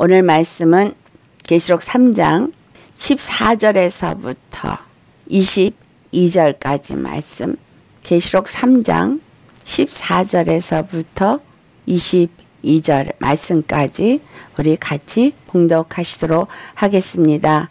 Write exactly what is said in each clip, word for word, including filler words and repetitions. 오늘 말씀은 계시록 삼 장 십사 절에서부터 이십이 절까지 말씀, 계시록 삼 장 십사 절에서부터 이십이 절 말씀까지 우리 같이 봉독하시도록 하겠습니다.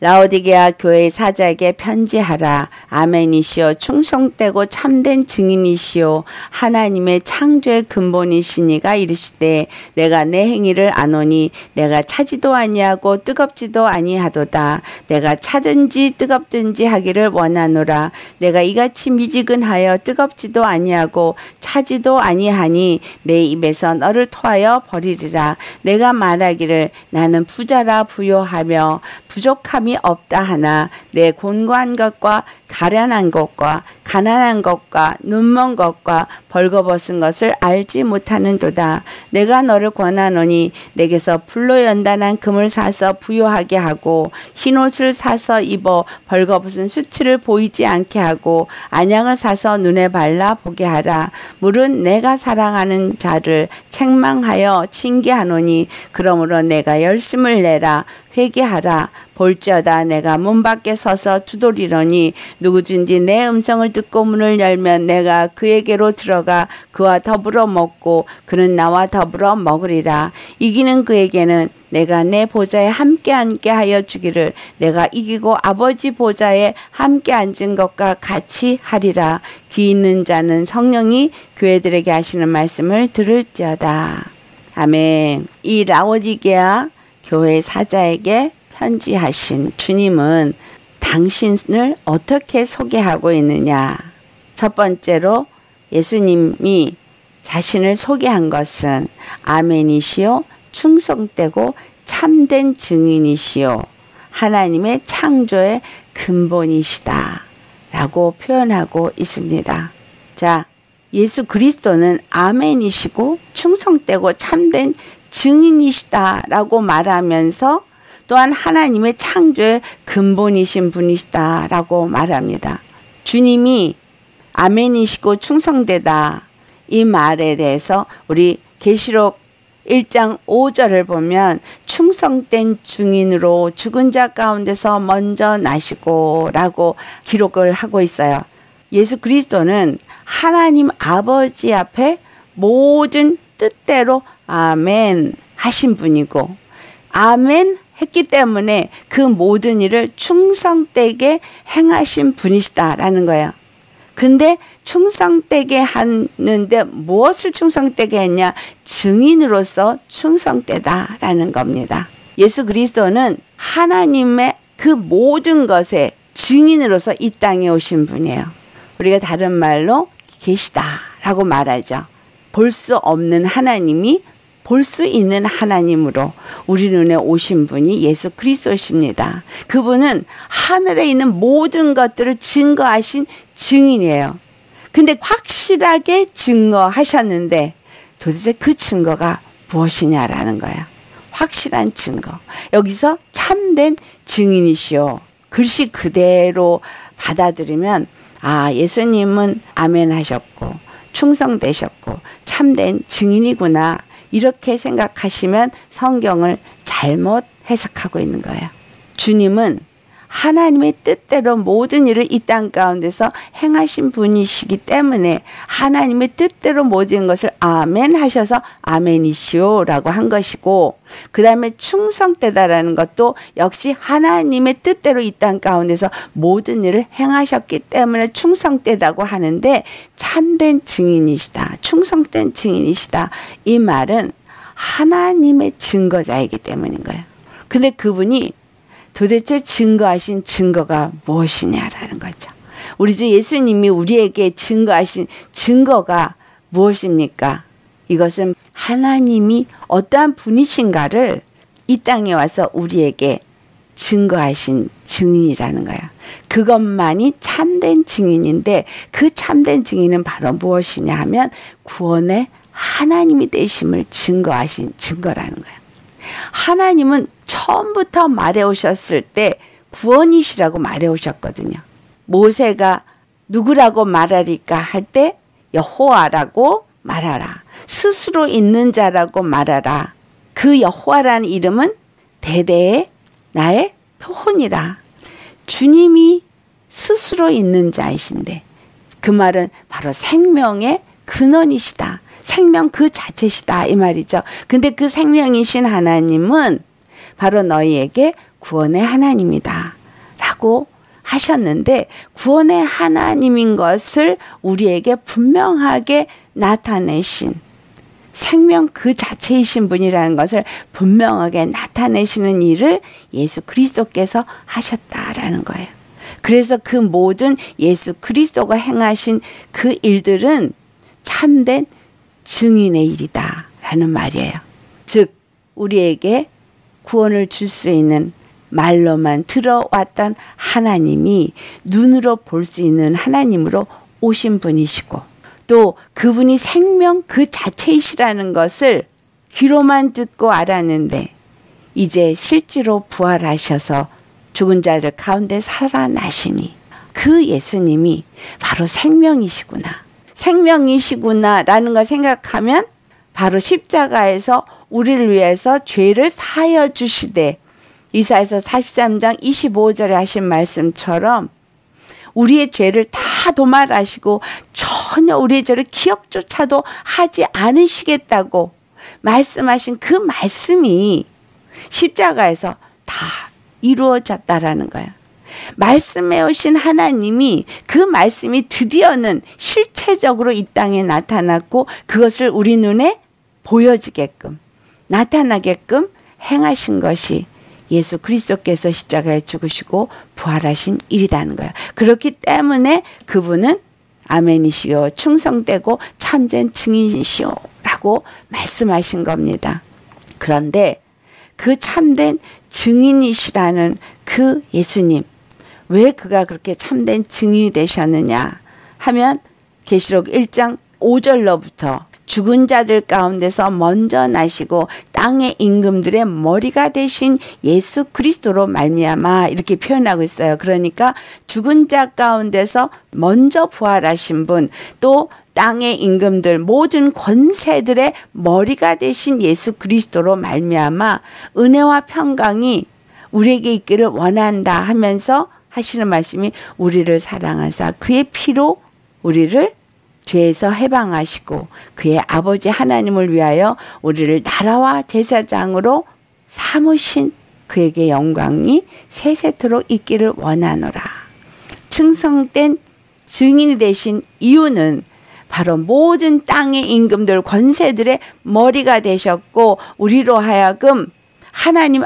라오디기아 교회 사자에게 편지하라. 아멘이시오, 충성되고 참된 증인이시오, 하나님의 창조의 근본이시니가 이르시되, 내가 내 행위를 아노니 내가 차지도 아니하고 뜨겁지도 아니하도다. 내가 차든지 뜨겁든지 하기를 원하노라. 내가 이같이 미지근하여 뜨겁지도 아니하고 차지도 아니하니 내 입에서 너를 토하여 버리리라. 내가 말하기를 나는 부자라 부요하며 부족함이 없다 하나, 내 곤고한 것과 가련한 것과 가난한 것과 눈먼 것과 벌거벗은 것을 알지 못하는도다. 내가 너를 권하노니 내게서 불로 연단한 금을 사서 부요하게 하고, 흰옷을 사서 입어 벌거벗은 수치를 보이지 않게 하고, 안양을 사서 눈에 발라 보게 하라. 물은 내가 사랑하는 자를 책망하여 징계하노니, 그러므로 내가 열심을 내라, 회개하라. 볼지어다 내가 문 밖에 서서 두드리노니, 누구든지 내 음성을 듣고 문을 열면 내가 그에게로 들어가 그와 더불어 먹고 그는 나와 더불어 먹으리라. 이기는 그에게는 내가 내 보좌에 함께 앉게 하여 주기를 내가 이기고 아버지 보좌에 함께 앉은 것과 같이 하리라. 귀 있는 자는 성령이 교회들에게 하시는 말씀을 들을지어다. 아멘. 이 라오디기아 교회 사자에게 편지하신 주님은 당신을 어떻게 소개하고 있느냐. 첫 번째로 예수님이 자신을 소개한 것은 아멘이시오, 충성되고 참된 증인이시오, 하나님의 창조의 근본이시다 라고 표현하고 있습니다. 자, 예수 그리스도는 아멘이시고 충성되고 참된 증인이시다 라고 말하면서 또한 하나님의 창조의 근본이신 분이시다라고 말합니다. 주님이 아멘이시고 충성되다 이 말에 대해서 우리 계시록 일 장 오 절을 보면, 충성된 증인으로 죽은 자 가운데서 먼저 나시고 라고 기록을 하고 있어요. 예수 그리스도는 하나님 아버지 앞에 모든 뜻대로 아멘 하신 분이고, 아멘 했기 때문에 그 모든 일을 충성되게 행하신 분이시다라는 거예요. 근데 충성되게 하는데 무엇을 충성되게 했냐? 증인으로서 충성되다라는 겁니다. 예수 그리스도는 하나님의 그 모든 것에 증인으로서 이 땅에 오신 분이에요. 우리가 다른 말로 계시다라고 말하죠. 볼 수 없는 하나님이 볼 수 있는 하나님으로 우리 눈에 오신 분이 예수 그리스도십니다. 그분은 하늘에 있는 모든 것들을 증거하신 증인이에요. 근데 확실하게 증거하셨는데 도대체 그 증거가 무엇이냐라는 거예요. 확실한 증거. 여기서 참된 증인이시오. 글씨 그대로 받아들이면, 아, 예수님은 아멘 하셨고 충성되셨고 참된 증인이구나, 이렇게 생각하시면 성경을 잘못 해석하고 있는 거예요. 주님은 하나님의 뜻대로 모든 일을 이 땅 가운데서 행하신 분이시기 때문에 하나님의 뜻대로 모든 것을 아멘 하셔서 아멘이시오 라고 한 것이고, 그 다음에 충성되다라는 것도 역시 하나님의 뜻대로 이 땅 가운데서 모든 일을 행하셨기 때문에 충성되다고 하는데, 참된 증인이시다, 충성된 증인이시다 이 말은 하나님의 증거자이기 때문인 거예요. 근데 그분이 도대체 증거하신 증거가 무엇이냐라는 거죠. 우리 주 예수님이 우리에게 증거하신 증거가 무엇입니까? 이것은 하나님이 어떠한 분이신가를 이 땅에 와서 우리에게 증거하신 증인이라는 거야. 그것만이 참된 증인인데, 그 참된 증인은 바로 무엇이냐 하면 구원의 하나님이 되심을 증거하신 증거라는 거야. 하나님은 처음부터 말해오셨을 때 구원이시라고 말해오셨거든요. 모세가 누구라고 말하리까 할 때 여호와라고 말하라, 스스로 있는 자라고 말하라, 그 여호와라는 이름은 대대의 나의 표혼이라. 주님이 스스로 있는 자이신데 그 말은 바로 생명의 근원이시다. 생명 그 자체시다 이 말이죠. 근데 그 생명이신 하나님은 바로 너희에게 구원의 하나님이다 라고 하셨는데, 구원의 하나님인 것을 우리에게 분명하게 나타내신 생명 그 자체이신 분이라는 것을 분명하게 나타내시는 일을 예수 그리스도께서 하셨다라는 거예요. 그래서 그 모든 예수 그리스도가 행하신 그 일들은 참된 증인의 일이다라는 말이에요. 즉 우리에게 구원을 줄 수 있는, 말로만 들어왔던 하나님이 눈으로 볼 수 있는 하나님으로 오신 분이시고, 또 그분이 생명 그 자체이시라는 것을 귀로만 듣고 알았는데 이제 실제로 부활하셔서 죽은 자들 가운데 살아나시니 그 예수님이 바로 생명이시구나. 생명이시구나라는 걸 생각하면 바로 십자가에서 우리를 위해서 죄를 사하여 주시되, 이사야서 사십삼 장 이십오 절에 하신 말씀처럼 우리의 죄를 다 도말하시고 전혀 우리의 죄를 기억조차도 하지 않으시겠다고 말씀하신 그 말씀이 십자가에서 다 이루어졌다라는 거야. 말씀해 오신 하나님이, 그 말씀이 드디어는 실체적으로 이 땅에 나타났고 그것을 우리 눈에 보여지게끔 나타나게끔 행하신 것이 예수 그리스도께서 십자가에 죽으시고 부활하신 일이라는 거예요. 그렇기 때문에 그분은 아멘이시오, 충성되고 참된 증인이시오 라고 말씀하신 겁니다. 그런데 그 참된 증인이시라는 그 예수님, 왜 그가 그렇게 참된 증인이 되셨느냐 하면 계시록 일 장 오 절로부터 죽은 자들 가운데서 먼저 나시고 땅의 임금들의 머리가 되신 예수 그리스도로 말미암아 이렇게 표현하고 있어요. 그러니까 죽은 자 가운데서 먼저 부활하신 분, 또 땅의 임금들 모든 권세들의 머리가 되신 예수 그리스도로 말미암아 은혜와 평강이 우리에게 있기를 원한다 하면서 하시는 말씀이, 우리를 사랑하사 그의 피로 우리를 죄에서 해방하시고 그의 아버지 하나님을 위하여 우리를 나라와 제사장으로 삼으신 그에게 영광이 세세토록 있기를 원하노라. 충성된 증인이 되신 이유는 바로 모든 땅의 임금들 권세들의 머리가 되셨고 우리로 하여금 하나님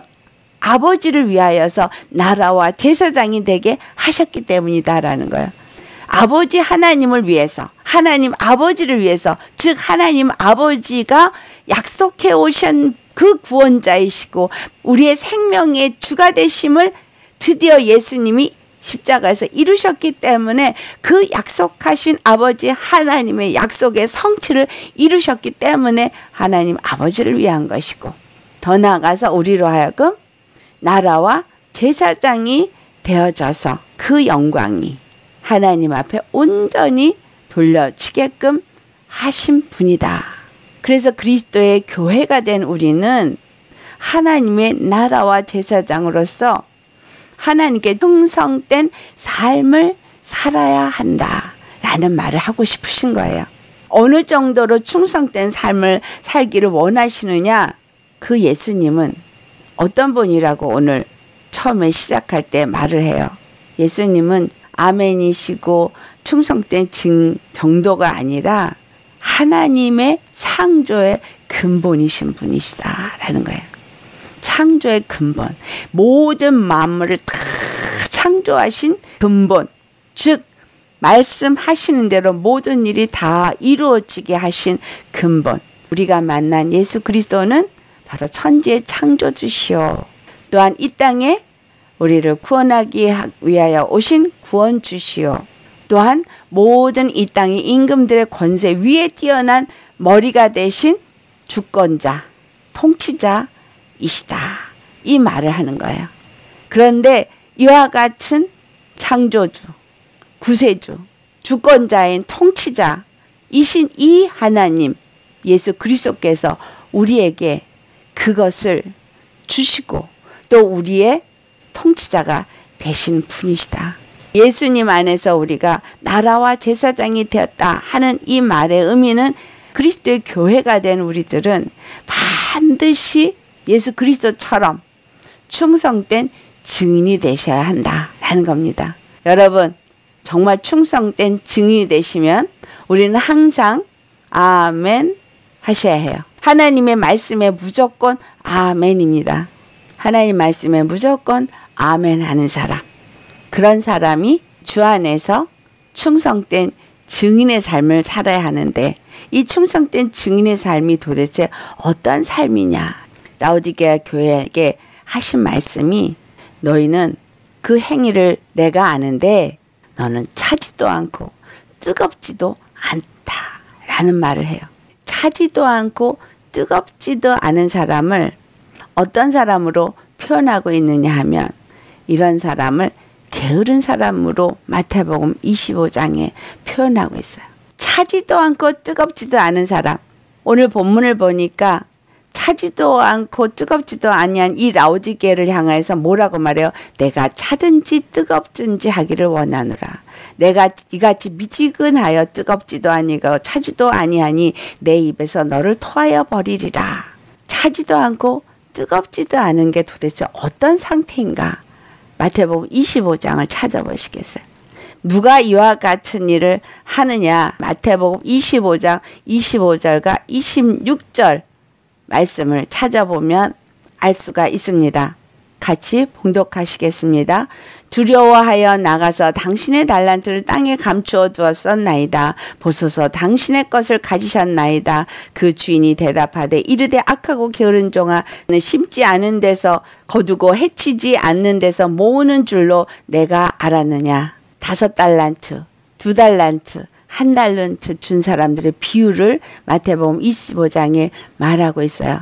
아버지를 위하여서 나라와 제사장이 되게 하셨기 때문이다라는 거예요. 아버지 하나님을 위해서, 하나님 아버지를 위해서, 즉 하나님 아버지가 약속해 오신 그 구원자이시고 우리의 생명의 주가 되심을 드디어 예수님이 십자가에서 이루셨기 때문에, 그 약속하신 아버지 하나님의 약속의 성취를 이루셨기 때문에 하나님 아버지를 위한 것이고, 더 나아가서 우리로 하여금 나라와 제사장이 되어져서 그 영광이 하나님 앞에 온전히 돌려치게끔 하신 분이다. 그래서 그리스도의 교회가 된 우리는 하나님의 나라와 제사장으로서 하나님께 충성된 삶을 살아야 한다라는 말을 하고 싶으신 거예요. 어느 정도로 충성된 삶을 살기를 원하시느냐? 그 예수님은 어떤 분이라고 오늘 처음에 시작할 때 말을 해요. 예수님은 아멘이시고 충성된 증 정도가 아니라 하나님의 창조의 근본이신 분이시다라는 거예요. 창조의 근본, 모든 만물을 다 창조하신 근본, 즉 말씀하시는 대로 모든 일이 다 이루어지게 하신 근본, 우리가 만난 예수 그리스도는 바로 천지의 창조주시오, 또한 이 땅에 우리를 구원하기 위하여 오신 구원주시오, 또한 모든 이 땅의 임금들의 권세 위에 뛰어난 머리가 되신 주권자, 통치자이시다 이 말을 하는 거예요. 그런데 이와 같은 창조주, 구세주, 주권자인 통치자이신 이 하나님 예수 그리스도께서 우리에게 그것을 주시고 또 우리의 통치자가 되신 분이시다. 예수님 안에서 우리가 나라와 제사장이 되었다 하는 이 말의 의미는 그리스도의 교회가 된 우리들은 반드시 예수 그리스도처럼 충성된 증인이 되셔야 한다라는 겁니다. 여러분, 정말 충성된 증인이 되시면 우리는 항상 아멘 하셔야 해요. 하나님의 말씀에 무조건 아멘입니다. 하나님 말씀에 무조건 아멘 하는 사람, 그런 사람이 주 안에서 충성된 증인의 삶을 살아야 하는데, 이 충성된 증인의 삶이 도대체 어떤 삶이냐, 라오디기아 교회에게 하신 말씀이 너희는 그 행위를 내가 아는데 너는 차지도 않고 뜨겁지도 않다라는 말을 해요. 차지도 않고 뜨겁지도 않은 사람을 어떤 사람으로 표현하고 있느냐 하면, 이런 사람을 게으른 사람으로 마태복음 이십오 장에 표현하고 있어요. 차지도 않고 뜨겁지도 않은 사람. 오늘 본문을 보니까 차지도 않고 뜨겁지도 아니한 이 라오디게를 향해서 뭐라고 말해요? 내가 차든지 뜨겁든지 하기를 원하노라. 내가 이같이 미지근하여 뜨겁지도 아니고 차지도 아니하니 내 입에서 너를 토하여 버리리라. 차지도 않고 뜨겁지도 않은 게 도대체 어떤 상태인가? 마태복음 이십오 장을 찾아보시겠어요? 누가 이와 같은 일을 하느냐? 마태복음 이십오 장 이십오 절과 이십육 절 말씀을 찾아보면 알 수가 있습니다. 같이 봉독하시겠습니다. 두려워하여 나가서 당신의 달란트를 땅에 감추어 두었었나이다. 보소서 당신의 것을 가지셨나이다. 그 주인이 대답하되 이르되 악하고 게으른 종아, 심지 않은 데서 거두고 해치지 않는 데서 모으는 줄로 내가 알았느냐. 다섯 달란트, 두 달란트, 한 달란트 준 사람들의 비유를 마태복음 이십오 장에 말하고 있어요.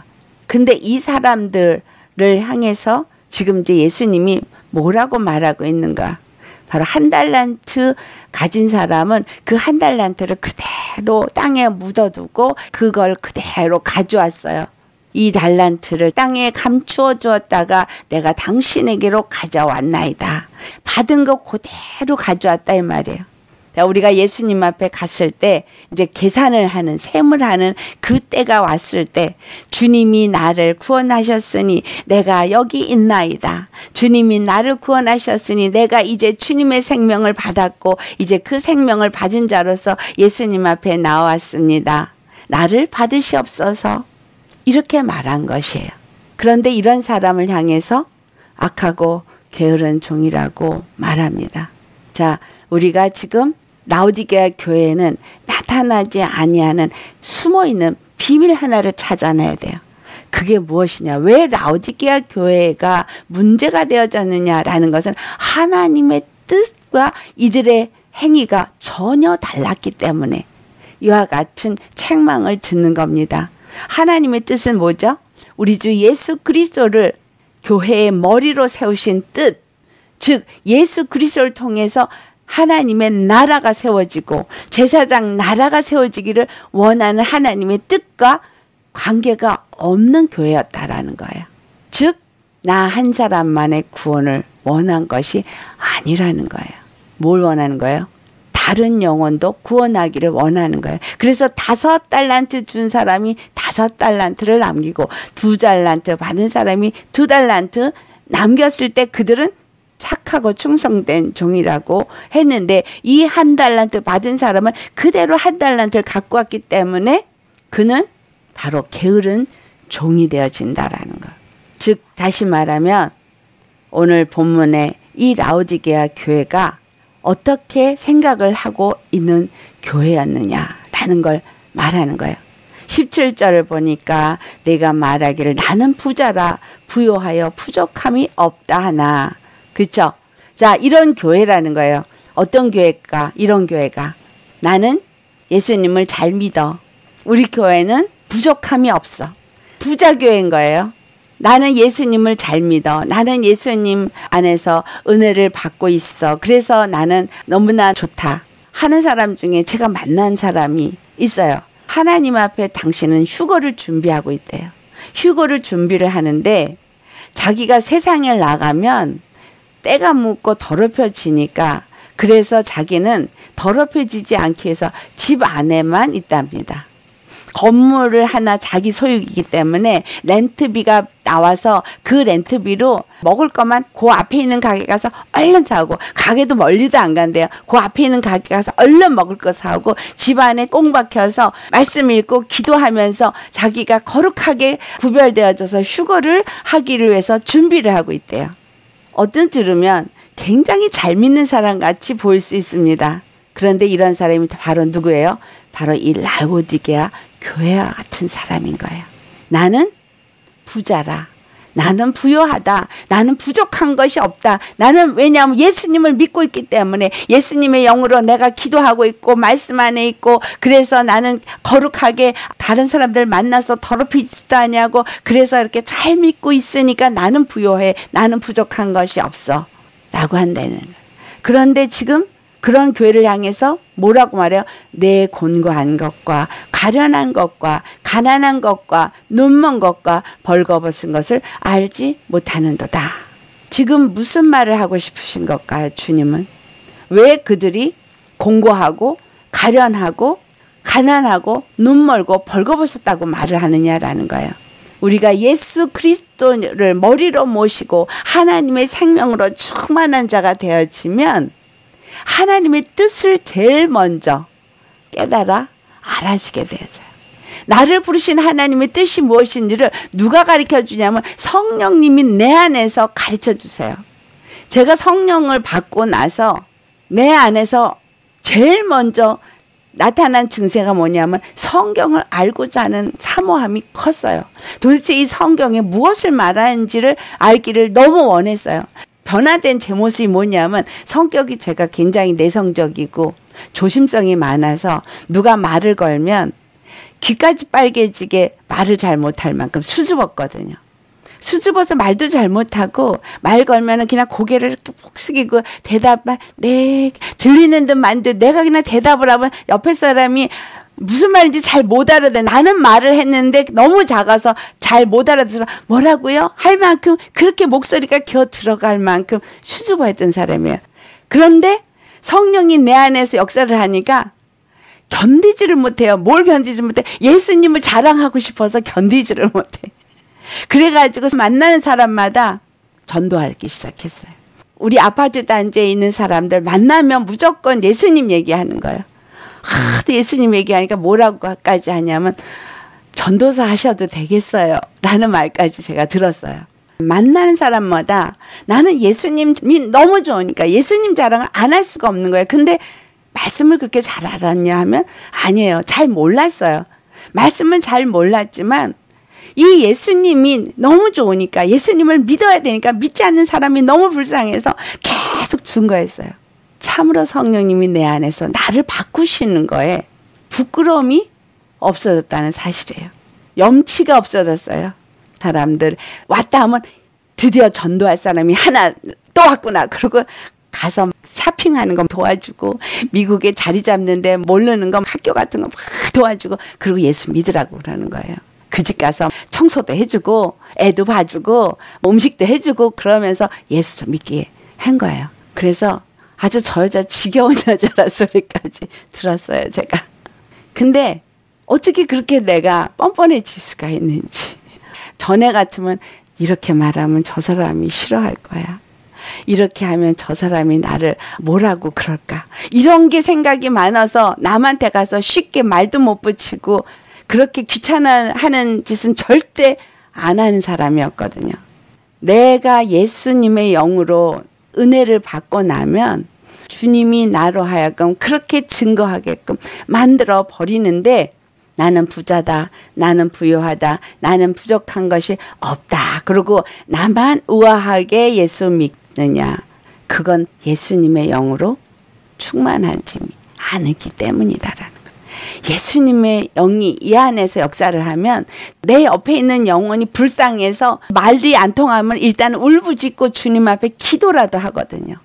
근데 이 사람들을 향해서 지금 이제 예수님이 뭐라고 말하고 있는가? 바로 한 달란트 가진 사람은 그 한 달란트를 그대로 땅에 묻어두고 그걸 그대로 가져왔어요. 이 달란트를 땅에 감추어 주었다가 내가 당신에게로 가져왔나이다. 받은 거 그대로 가져왔다 이 말이에요. 우리가 예수님 앞에 갔을 때 이제 계산을 하는, 셈을 하는 그때가 왔을 때, 주님이 나를 구원하셨으니 내가 여기 있나이다. 주님이 나를 구원하셨으니 내가 이제 주님의 생명을 받았고 이제 그 생명을 받은 자로서 예수님 앞에 나왔습니다. 나를 받으시옵소서, 이렇게 말한 것이에요. 그런데 이런 사람을 향해서 악하고 게으른 종이라고 말합니다. 자, 우리가 지금 라오디게아 교회는 나타나지 아니하는 숨어있는 비밀 하나를 찾아내야 돼요. 그게 무엇이냐, 왜 라오디게아 교회가 문제가 되어졌느냐라는 것은 하나님의 뜻과 이들의 행위가 전혀 달랐기 때문에 이와 같은 책망을 듣는 겁니다. 하나님의 뜻은 뭐죠? 우리 주 예수 그리스도를 교회의 머리로 세우신 뜻, 즉 예수 그리스도를 통해서 하나님의 나라가 세워지고 제사장 나라가 세워지기를 원하는 하나님의 뜻과 관계가 없는 교회였다라는 거예요. 즉, 나 한 사람만의 구원을 원한 것이 아니라는 거예요. 뭘 원하는 거예요? 다른 영혼도 구원하기를 원하는 거예요. 그래서 다섯 달란트 준 사람이 다섯 달란트를 남기고, 두 달란트 받은 사람이 두 달란트 남겼을 때 그들은 착하고 충성된 종이라고 했는데, 이 한 달란트 받은 사람은 그대로 한 달란트를 갖고 왔기 때문에 그는 바로 게으른 종이 되어진다라는 것. 즉, 다시 말하면 오늘 본문에 이 라오디게아 교회가 어떻게 생각을 하고 있는 교회였느냐라는 걸 말하는 거예요. 십칠 절을 보니까 내가 말하기를 나는 부자라 부요하여 부족함이 없다 하나. 그렇죠? 자, 이런 교회라는 거예요. 어떤 교회일까? 이런 교회가 나는 예수님을 잘 믿어. 우리 교회는 부족함이 없어. 부자 교회인 거예요. 나는 예수님을 잘 믿어. 나는 예수님 안에서 은혜를 받고 있어. 그래서 나는 너무나 좋다 하는 사람 중에 제가 만난 사람이 있어요. 하나님 앞에 당신은 휴거를 준비하고 있대요. 휴거를 준비를 하는데 자기가 세상에 나가면 때가 묻고 더럽혀지니까 그래서 자기는 더럽혀지지 않기 위해서 집 안에만 있답니다. 건물을 하나 자기 소유이기 때문에 렌트비가 나와서 그 렌트비로 먹을 것만 그 앞에 있는 가게 가서 얼른 사고, 가게도 멀리도 안 간대요. 그 앞에 있는 가게 가서 얼른 먹을 거 사고, 집안에 꽁 박혀서 말씀 읽고 기도하면서 자기가 거룩하게 구별되어져서 휴거를 하기를 위해서 준비를 하고 있대요. 어쩐 들으면 굉장히 잘 믿는 사람 같이 보일 수 있습니다. 그런데 이런 사람이 바로 누구예요? 바로 이 라오디게아 교회와 같은 사람인 거예요. 나는 부자라. 나는 부유하다. 나는 부족한 것이 없다. 나는 왜냐하면 예수님을 믿고 있기 때문에 예수님의 영으로 내가 기도하고 있고 말씀 안에 있고 그래서 나는 거룩하게 다른 사람들 만나서 더럽히지도 않냐고 그래서 이렇게 잘 믿고 있으니까 나는 부유해. 나는 부족한 것이 없어. 라고 한다는. 그런데 지금 그런 교회를 향해서 뭐라고 말해요? 내 곤고한 것과 가련한 것과 가난한 것과 눈먼 것과 벌거벗은 것을 알지 못하는도다. 지금 무슨 말을 하고 싶으신 걸까요? 주님은 왜 그들이 곤고하고 가련하고 가난하고 눈멀고 벌거벗었다고 말을 하느냐라는 거예요. 우리가 예수 그리스도를 머리로 모시고 하나님의 생명으로 충만한 자가 되어지면 하나님의 뜻을 제일 먼저 깨달아 알아시게 되어져요. 나를 부르신 하나님의 뜻이 무엇인지를 누가 가르쳐주냐면 성령님이 내 안에서 가르쳐주세요. 제가 성령을 받고 나서 내 안에서 제일 먼저 나타난 증세가 뭐냐면 성경을 알고자 하는 사모함이 컸어요. 도대체 이 성경에 무엇을 말하는지를 알기를 너무 원했어요. 변화된 제 모습이 뭐냐면 성격이 제가 굉장히 내성적이고 조심성이 많아서 누가 말을 걸면 귀까지 빨개지게 말을 잘 못할 만큼 수줍었거든요. 수줍어서 말도 잘 못하고 말 걸면 그냥 고개를 이렇게 푹 숙이고 대답만 네 들리는 듯 만 듯 내가 그냥 대답을 하면 옆에 사람이 무슨 말인지 잘 못 알아듣는, 나는 말을 했는데 너무 작아서 잘 못 알아듣어서 뭐라고요? 할 만큼 그렇게 목소리가 기어 들어갈 만큼 수줍어했던 사람이에요. 그런데 성령이 내 안에서 역사를 하니까 견디지를 못해요. 뭘 견디지 못해? 예수님을 자랑하고 싶어서 견디지를 못해. 그래가지고 만나는 사람마다 전도하기 시작했어요. 우리 아파트 단지에 있는 사람들 만나면 무조건 예수님 얘기하는 거예요. 하도 예수님 얘기하니까 뭐라고까지 하냐면 전도사 하셔도 되겠어요 라는 말까지 제가 들었어요. 만나는 사람마다 나는 예수님이 너무 좋으니까 예수님 자랑을 안 할 수가 없는 거예요. 근데 말씀을 그렇게 잘 알았냐 하면 아니에요. 잘 몰랐어요. 말씀은 잘 몰랐지만 이 예수님이 너무 좋으니까 예수님을 믿어야 되니까 믿지 않는 사람이 너무 불쌍해서 계속 증거했어요. 참으로 성령님이 내 안에서 나를 바꾸시는 거에 부끄러움이 없어졌다는 사실이에요. 염치가 없어졌어요. 사람들 왔다 하면 드디어 전도할 사람이 하나 또 왔구나. 그러고 가서 샤핑하는 거 도와주고 미국에 자리 잡는 데 모르는 거 학교 같은 거 막 도와주고 그리고 예수 믿으라고 그러는 거예요. 그 집 가서 청소도 해주고 애도 봐주고 음식도 해주고 그러면서 예수 좀 믿게 한 거예요. 그래서 아주 저 여자 지겨운 여자라 소리까지 들었어요, 제가. 근데 어떻게 그렇게 내가 뻔뻔해질 수가 있는지. 전에 같으면 이렇게 말하면 저 사람이 싫어할 거야. 이렇게 하면 저 사람이 나를 뭐라고 그럴까. 이런 게 생각이 많아서 남한테 가서 쉽게 말도 못 붙이고 그렇게 귀찮아하는 짓은 절대 안 하는 사람이었거든요. 내가 예수님의 영으로 은혜를 받고 나면 주님이 나로 하여금 그렇게 증거하게끔 만들어 버리는데 나는 부자다, 나는 부유하다, 나는 부족한 것이 없다. 그리고 나만 우아하게 예수 믿느냐. 그건 예수님의 영으로 충만한 짐이 아니기 때문이다라는 거예요. 예수님의 영이 이 안에서 역사를 하면 내 옆에 있는 영혼이 불쌍해서 말이 안 통하면 일단 울부짖고 주님 앞에 기도라도 하거든요.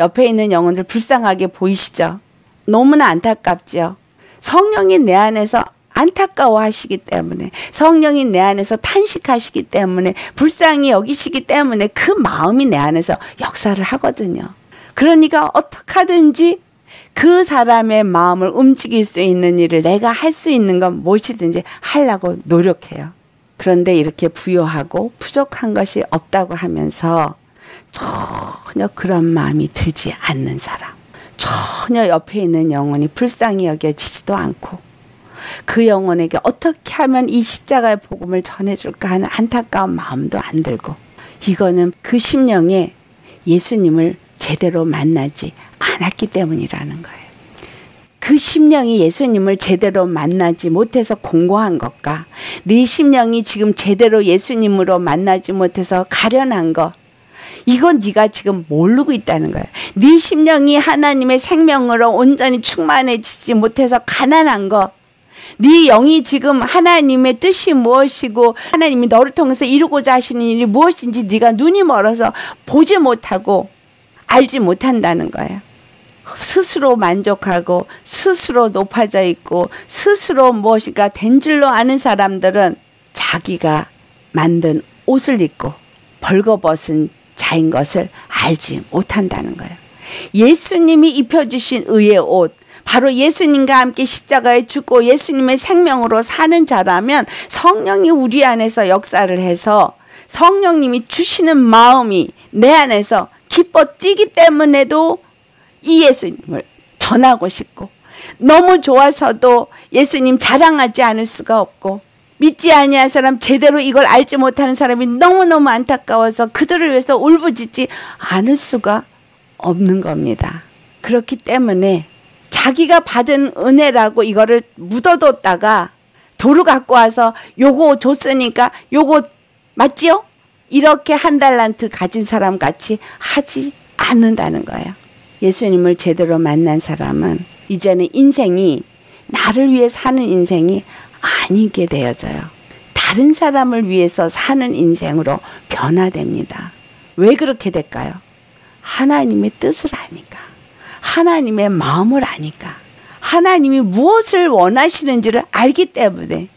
옆에 있는 영혼들 불쌍하게 보이시죠? 너무나 안타깝죠? 성령이 내 안에서 안타까워하시기 때문에, 성령이 내 안에서 탄식하시기 때문에, 불쌍히 여기시기 때문에 그 마음이 내 안에서 역사를 하거든요. 그러니까 어떻게 하든지 그 사람의 마음을 움직일 수 있는 일을 내가 할 수 있는 건 무엇이든지 하려고 노력해요. 그런데 이렇게 부요하고 부족한 것이 없다고 하면서 전혀 그런 마음이 들지 않는 사람, 전혀 옆에 있는 영혼이 불쌍히 여겨지지도 않고 그 영혼에게 어떻게 하면 이 십자가의 복음을 전해줄까 하는 안타까운 마음도 안 들고, 이거는 그 심령에 예수님을 제대로 만나지 않았기 때문이라는 거예요. 그 심령이 예수님을 제대로 만나지 못해서 공고한 것과 네 심령이 지금 제대로 예수님으로 만나지 못해서 가련한 것, 이건 네가 지금 모르고 있다는 거예요. 네 심령이 하나님의 생명으로 온전히 충만해지지 못해서 가난한 것, 네 영이 지금 하나님의 뜻이 무엇이고 하나님이 너를 통해서 이루고자 하시는 일이 무엇인지 네가 눈이 멀어서 보지 못하고 알지 못한다는 거예요. 스스로 만족하고 스스로 높아져 있고 스스로 무엇인가 된 줄로 아는 사람들은 자기가 만든 옷을 입고 벌거벗은 자인 것을 알지 못한다는 거예요. 예수님이 입혀주신 의의 옷, 바로 예수님과 함께 십자가에 죽고 예수님의 생명으로 사는 자라면 성령이 우리 안에서 역사를 해서 성령님이 주시는 마음이 내 안에서 기뻐 뛰기 때문에도 이 예수님을 전하고 싶고, 너무 좋아서도 예수님 자랑하지 않을 수가 없고, 믿지 아니한 사람, 제대로 이걸 알지 못하는 사람이 너무너무 안타까워서 그들을 위해서 울부짖지 않을 수가 없는 겁니다. 그렇기 때문에 자기가 받은 은혜라고 이거를 묻어뒀다가 도로 갖고 와서 요거 줬으니까 요거 맞지요? 이렇게 한 달란트 가진 사람 같이 하지 않는다는 거예요. 예수님을 제대로 만난 사람은 이제는 인생이 나를 위해 사는 인생이 아니게 되어져요. 다른 사람을 위해서 사는 인생으로 변화됩니다. 왜 그렇게 될까요? 하나님의 뜻을 아니까, 하나님의 마음을 아니까, 하나님이 무엇을 원하시는지를 알기 때문에,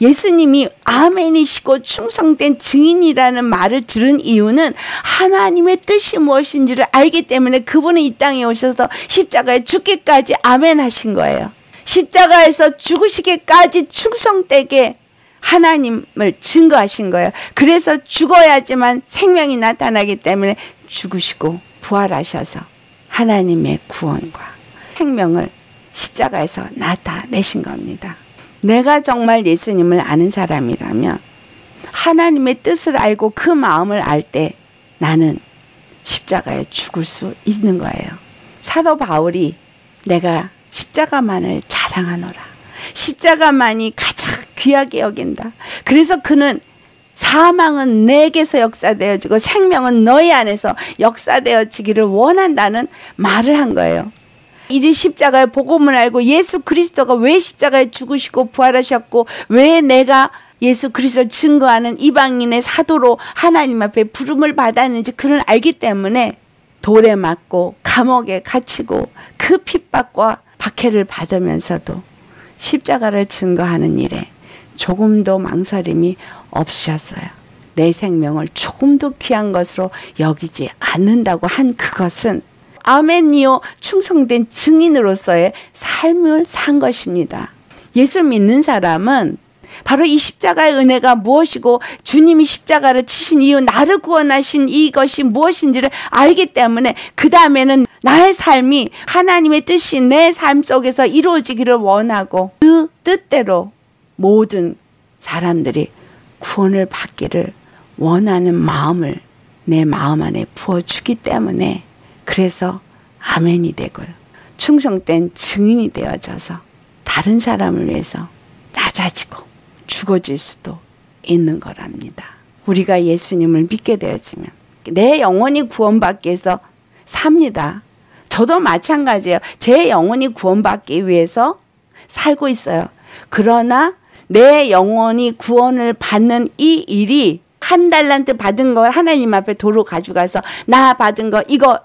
예수님이 아멘이시고 충성된 증인이라는 말을 들은 이유는 하나님의 뜻이 무엇인지를 알기 때문에 그분은 이 땅에 오셔서 십자가에 죽기까지 아멘하신 거예요. 십자가에서 죽으시기까지 충성되게 하나님을 증거하신 거예요. 그래서 죽어야지만 생명이 나타나기 때문에 죽으시고 부활하셔서 하나님의 구원과 생명을 십자가에서 나타내신 겁니다. 내가 정말 예수님을 아는 사람이라면 하나님의 뜻을 알고 그 마음을 알 때 나는 십자가에 죽을 수 있는 거예요. 사도 바울이 내가 십자가만을 자랑하노라, 십자가만이 가장 귀하게 여긴다, 그래서 그는 사망은 내게서 역사되어지고 생명은 너희 안에서 역사되어지기를 원한다는 말을 한 거예요. 이제 십자가의 복음을 알고 예수 그리스도가 왜 십자가에 죽으시고 부활하셨고 왜 내가 예수 그리스도를 증거하는 이방인의 사도로 하나님 앞에 부름을 받았는지 그를 알기 때문에 돌에 맞고 감옥에 갇히고 그 핍박과 박해를 받으면서도 십자가를 증거하는 일에 조금도 망설임이 없으셨어요. 내 생명을 조금도 귀한 것으로 여기지 않는다고 한 그것은 아멘이요 충성된 증인으로서의 삶을 산 것입니다. 예수 믿는 사람은 바로 이 십자가의 은혜가 무엇이고 주님이 십자가를 치신 이유, 나를 구원하신 이것이 무엇인지를 알기 때문에 그 다음에는 나의 삶이 하나님의 뜻이 내 삶 속에서 이루어지기를 원하고 그 뜻대로 모든 사람들이 구원을 받기를 원하는 마음을 내 마음 안에 부어주기 때문에, 그래서 아멘이 되고 충성된 증인이 되어져서 다른 사람을 위해서 낮아지고 죽어질 수도 있는 거랍니다. 우리가 예수님을 믿게 되어지면 내 영혼이 구원받기 위해서 삽니다. 저도 마찬가지예요. 제 영혼이 구원받기 위해서 살고 있어요. 그러나 내 영혼이 구원을 받는 이 일이, 한 달란트 받은 걸 하나님 앞에 도로 가져가서 나 받은 거 이거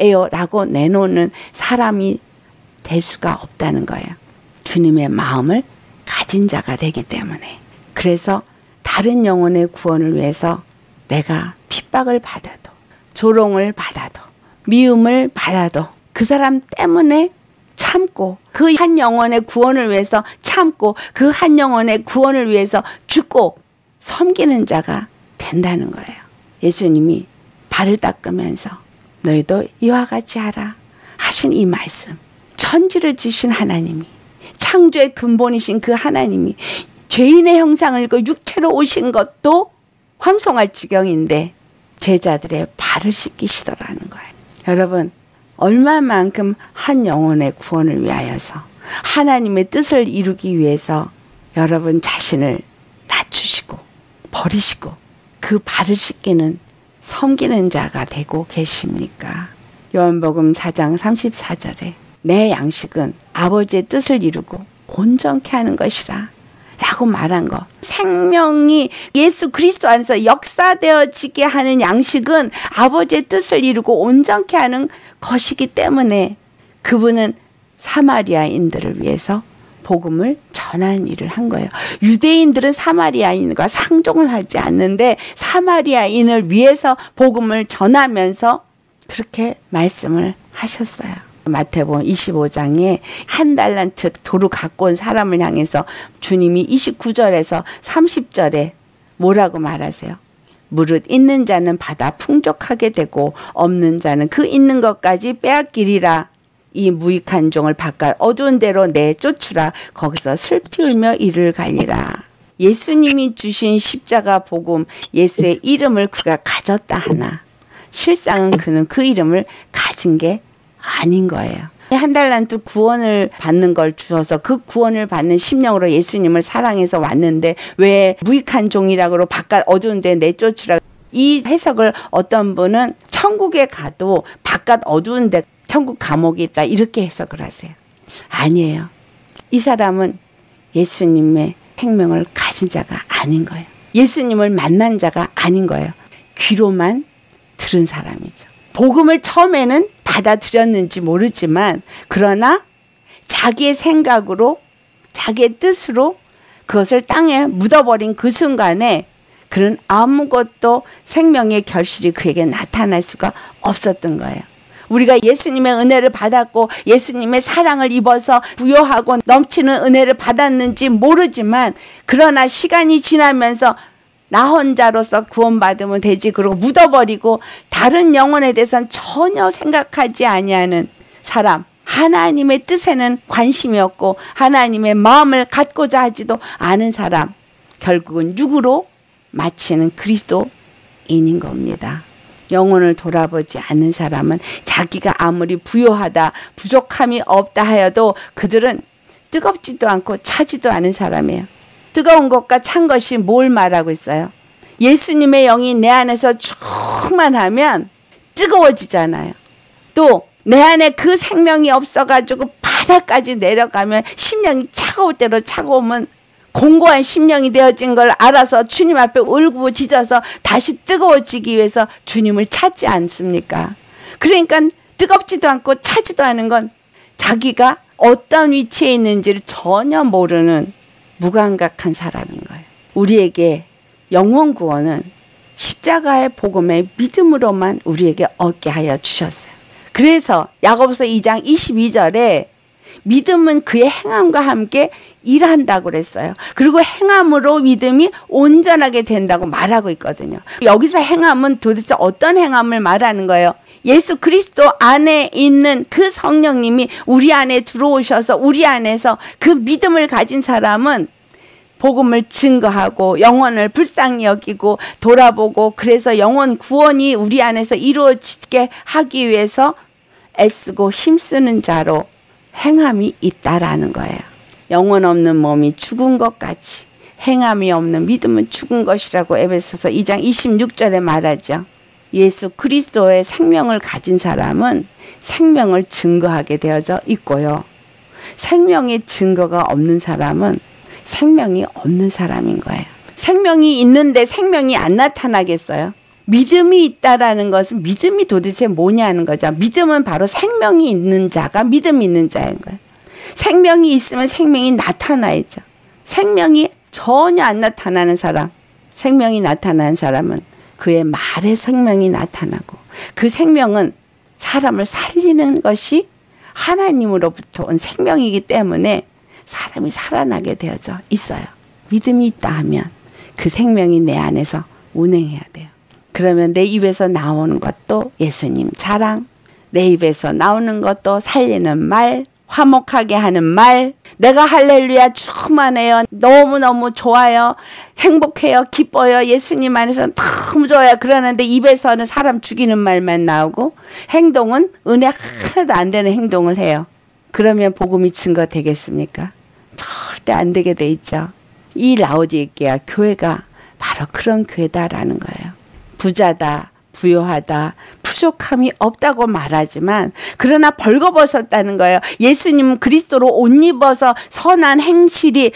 에요 라고 내놓는 사람이 될 수가 없다는 거예요. 주님의 마음을 가진 자가 되기 때문에, 그래서 다른 영혼의 구원을 위해서 내가 핍박을 받아도, 조롱을 받아도, 미움을 받아도 그 사람 때문에 참고, 그 한 영혼의 구원을 위해서 참고, 그 한 영혼의 구원을 위해서 죽고 섬기는 자가 된다는 거예요. 예수님이 발을 닦으면서 너희도 이와 같이 하라 하신 이 말씀, 천지를 지신 하나님이, 창조의 근본이신 그 하나님이 죄인의 형상을 입고 육체로 오신 것도 황송할 지경인데 제자들의 발을 씻기시더라는 거예요. 여러분, 얼마만큼 한 영혼의 구원을 위하여서, 하나님의 뜻을 이루기 위해서 여러분 자신을 낮추시고 버리시고 그 발을 씻기는, 섬기는 자가 되고 계십니까? 요한복음 사 장 삼십사 절에 내 양식은 아버지의 뜻을 이루고 온전케 하는 것이라 라고 말한 것, 생명이 예수 그리스도 안에서 역사되어지게 하는 양식은 아버지의 뜻을 이루고 온전케 하는 것이기 때문에 그분은 사마리아인들을 위해서 복음을 전한 일을 한 거예요. 유대인들은 사마리아인과 상종을 하지 않는데 사마리아인을 위해서 복음을 전하면서 그렇게 말씀을 하셨어요. 마태복음 이십오 장에 한 달란트 도루 갖고 온 사람을 향해서 주님이 이십구 절에서 삼십 절에 뭐라고 말하세요? 무릇 있는 자는 받아 풍족하게 되고 없는 자는 그 있는 것까지 빼앗기리라. 이 무익한 종을 바깥 어두운 데로 내쫓으라. 거기서 슬피 울며 이를 갈리라. 예수님이 주신 십자가 복음, 예수의 이름을 그가 가졌다 하나 실상은 그는 그 이름을 가진 게 아닌 거예요. 한 달란트 구원을 받는 걸 주어서 그 구원을 받는 심령으로 예수님을 사랑해서 왔는데 왜 무익한 종이라고 바깥 어두운 데 내쫓으라. 이 해석을 어떤 분은 천국에 가도 바깥 어두운 데 천국 감옥이 있다 이렇게 해석을 하세요. 아니에요. 이 사람은 예수님의 생명을 가진 자가 아닌 거예요. 예수님을 만난 자가 아닌 거예요. 귀로만 들은 사람이죠. 복음을 처음에는 받아들였는지 모르지만 그러나 자기의 생각으로 자기의 뜻으로 그것을 땅에 묻어버린 그 순간에 그는 아무것도 생명의 결실이 그에게 나타날 수가 없었던 거예요. 우리가 예수님의 은혜를 받았고 예수님의 사랑을 입어서 부요하고 넘치는 은혜를 받았는지 모르지만 그러나 시간이 지나면서 나 혼자로서 구원받으면 되지 그러고 묻어버리고 다른 영혼에 대해서는 전혀 생각하지 아니하는 사람, 하나님의 뜻에는 관심이 없고 하나님의 마음을 갖고자 하지도 않은 사람, 결국은 육으로 마치는 그리스도인인 겁니다. 영혼을 돌아보지 않는 사람은 자기가 아무리 부요하다 부족함이 없다 하여도 그들은 뜨겁지도 않고 차지도 않은 사람이에요. 뜨거운 것과 찬 것이 뭘 말하고 있어요? 예수님의 영이 내 안에서 충만하면 뜨거워지잖아요. 또 내 안에 그 생명이 없어가지고 바닥까지 내려가면 심령이 차가울 대로 차가우면 공고한 심령이 되어진 걸 알아서 주님 앞에 울고 짖어서 다시 뜨거워지기 위해서 주님을 찾지 않습니까? 그러니까 뜨겁지도 않고 차지도 않은 건 자기가 어떤 위치에 있는지를 전혀 모르는 무감각한 사람인 거예요. 우리에게 영혼 구원은 십자가의 복음의 믿음으로만 우리에게 얻게 하여 주셨어요. 그래서 야고보서 이 장 이십이 절에 믿음은 그의 행함과 함께 일한다고 그랬어요. 그리고 행함으로 믿음이 온전하게 된다고 말하고 있거든요. 여기서 행함은 도대체 어떤 행함을 말하는 거예요? 예수 그리스도 안에 있는 그 성령님이 우리 안에 들어오셔서 우리 안에서 그 믿음을 가진 사람은 복음을 증거하고 영혼을 불쌍히 여기고 돌아보고 그래서 영혼 구원이 우리 안에서 이루어지게 하기 위해서 애쓰고 힘쓰는 자로 행함이 있다라는 거예요. 영혼 없는 몸이 죽은 것 같이 행함이 없는 믿음은 죽은 것이라고 에베소서 이 장 이십육 절에 말하죠. 예수 그리스도의 생명을 가진 사람은 생명을 증거하게 되어져 있고요. 생명의 증거가 없는 사람은 생명이 없는 사람인 거예요. 생명이 있는데 생명이 안 나타나겠어요? 믿음이 있다라는 것은 믿음이 도대체 뭐냐는 거죠. 믿음은 바로 생명이 있는 자가 믿음이 있는 자인 거예요. 생명이 있으면 생명이 나타나야죠. 생명이 전혀 안 나타나는 사람, 생명이 나타나는 사람은 그의 말에 생명이 나타나고, 그 생명은 사람을 살리는 것이 하나님으로부터 온 생명이기 때문에 사람이 살아나게 되어져 있어요. 믿음이 있다 하면 그 생명이 내 안에서 운행해야 돼요. 그러면 내 입에서 나오는 것도 예수님 자랑, 내 입에서 나오는 것도 살리는 말, 화목하게 하는 말, 내가 할렐루야 충만해요, 너무너무 좋아요, 행복해요, 기뻐요, 예수님 안에서 너무 좋아요. 그러는데 입에서는 사람 죽이는 말만 나오고 행동은 은혜 하나도 안 되는 행동을 해요. 그러면 복음이 증거 되겠습니까? 절대 안 되게 돼 있죠. 이 라오디기아 교회가 바로 그런 교회다라는 거예요. 부자다, 부요하다, 부족함이 없다고 말하지만 그러나 벌거벗었다는 거예요. 예수님 그리스도로 옷 입어서 선한 행실이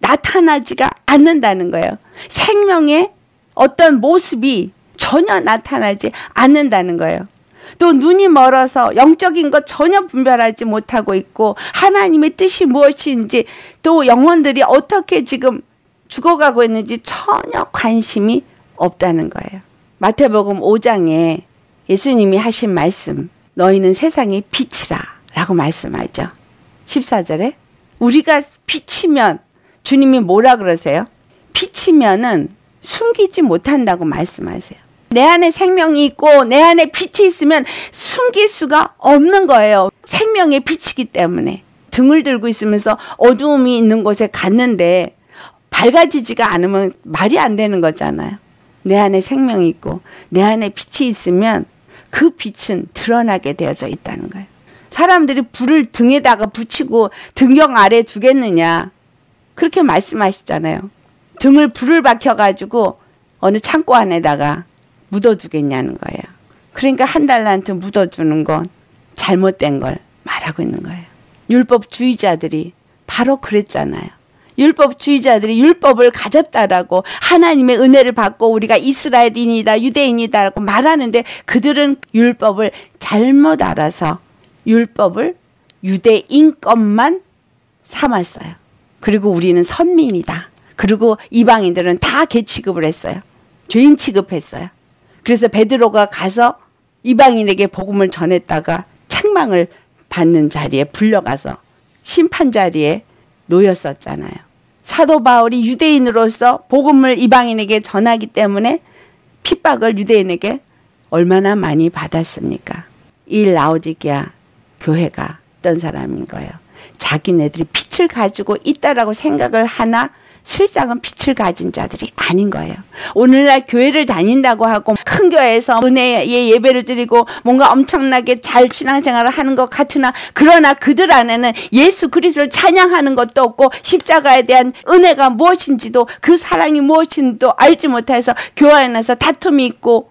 나타나지가 않는다는 거예요. 생명의 어떤 모습이 전혀 나타나지 않는다는 거예요. 또 눈이 멀어서 영적인 것 전혀 분별하지 못하고 있고, 하나님의 뜻이 무엇인지, 또 영혼들이 어떻게 지금 죽어가고 있는지 전혀 관심이 없다는 거예요. 마태복음 오 장에 예수님이 하신 말씀, 너희는 세상의 빛이라 라고 말씀하죠. 십사 절에 우리가 빛이면, 주님이 뭐라 그러세요? 빛이면은 숨기지 못한다고 말씀하세요. 내 안에 생명이 있고 내 안에 빛이 있으면 숨길 수가 없는 거예요. 생명의 빛이기 때문에. 등을 들고 있으면서 어두움이 있는 곳에 갔는데 밝아지지가 않으면 말이 안 되는 거잖아요. 내 안에 생명이 있고 내 안에 빛이 있으면 그 빛은 드러나게 되어져 있다는 거예요. 사람들이 불을 등에다가 붙이고 등경 아래 두겠느냐, 그렇게 말씀하시잖아요. 등을 불을 박혀가지고 어느 창고 안에다가 묻어두겠냐는 거예요. 그러니까 한 달란트 묻어주는 건 잘못된 걸 말하고 있는 거예요. 율법주의자들이 바로 그랬잖아요. 율법주의자들이 율법을 가졌다라고, 하나님의 은혜를 받고 우리가 이스라엘인이다, 유대인이다라고 말하는데 그들은 율법을 잘못 알아서 율법을 유대인 것만 삼았어요. 그리고 우리는 선민이다. 그리고 이방인들은 다 개 취급을 했어요. 죄인 취급했어요. 그래서 베드로가 가서 이방인에게 복음을 전했다가 책망을 받는 자리에 불려가서 심판 자리에 놓였었잖아요. 사도 바울이 유대인으로서 복음을 이방인에게 전하기 때문에 핍박을 유대인에게 얼마나 많이 받았습니까? 이 라오디기아 교회가 어떤 사람인 거예요? 자기네들이 빛을 가지고 있다라고 생각을 하나 실상은 빛을 가진 자들이 아닌 거예요. 오늘날 교회를 다닌다고 하고 큰 교회에서 은혜의 예배를 드리고 뭔가 엄청나게 잘 신앙생활을 하는 것 같으나, 그러나 그들 안에는 예수 그리스도를 찬양하는 것도 없고 십자가에 대한 은혜가 무엇인지도, 그 사랑이 무엇인지도 알지 못해서 교회 안에서 다툼이 있고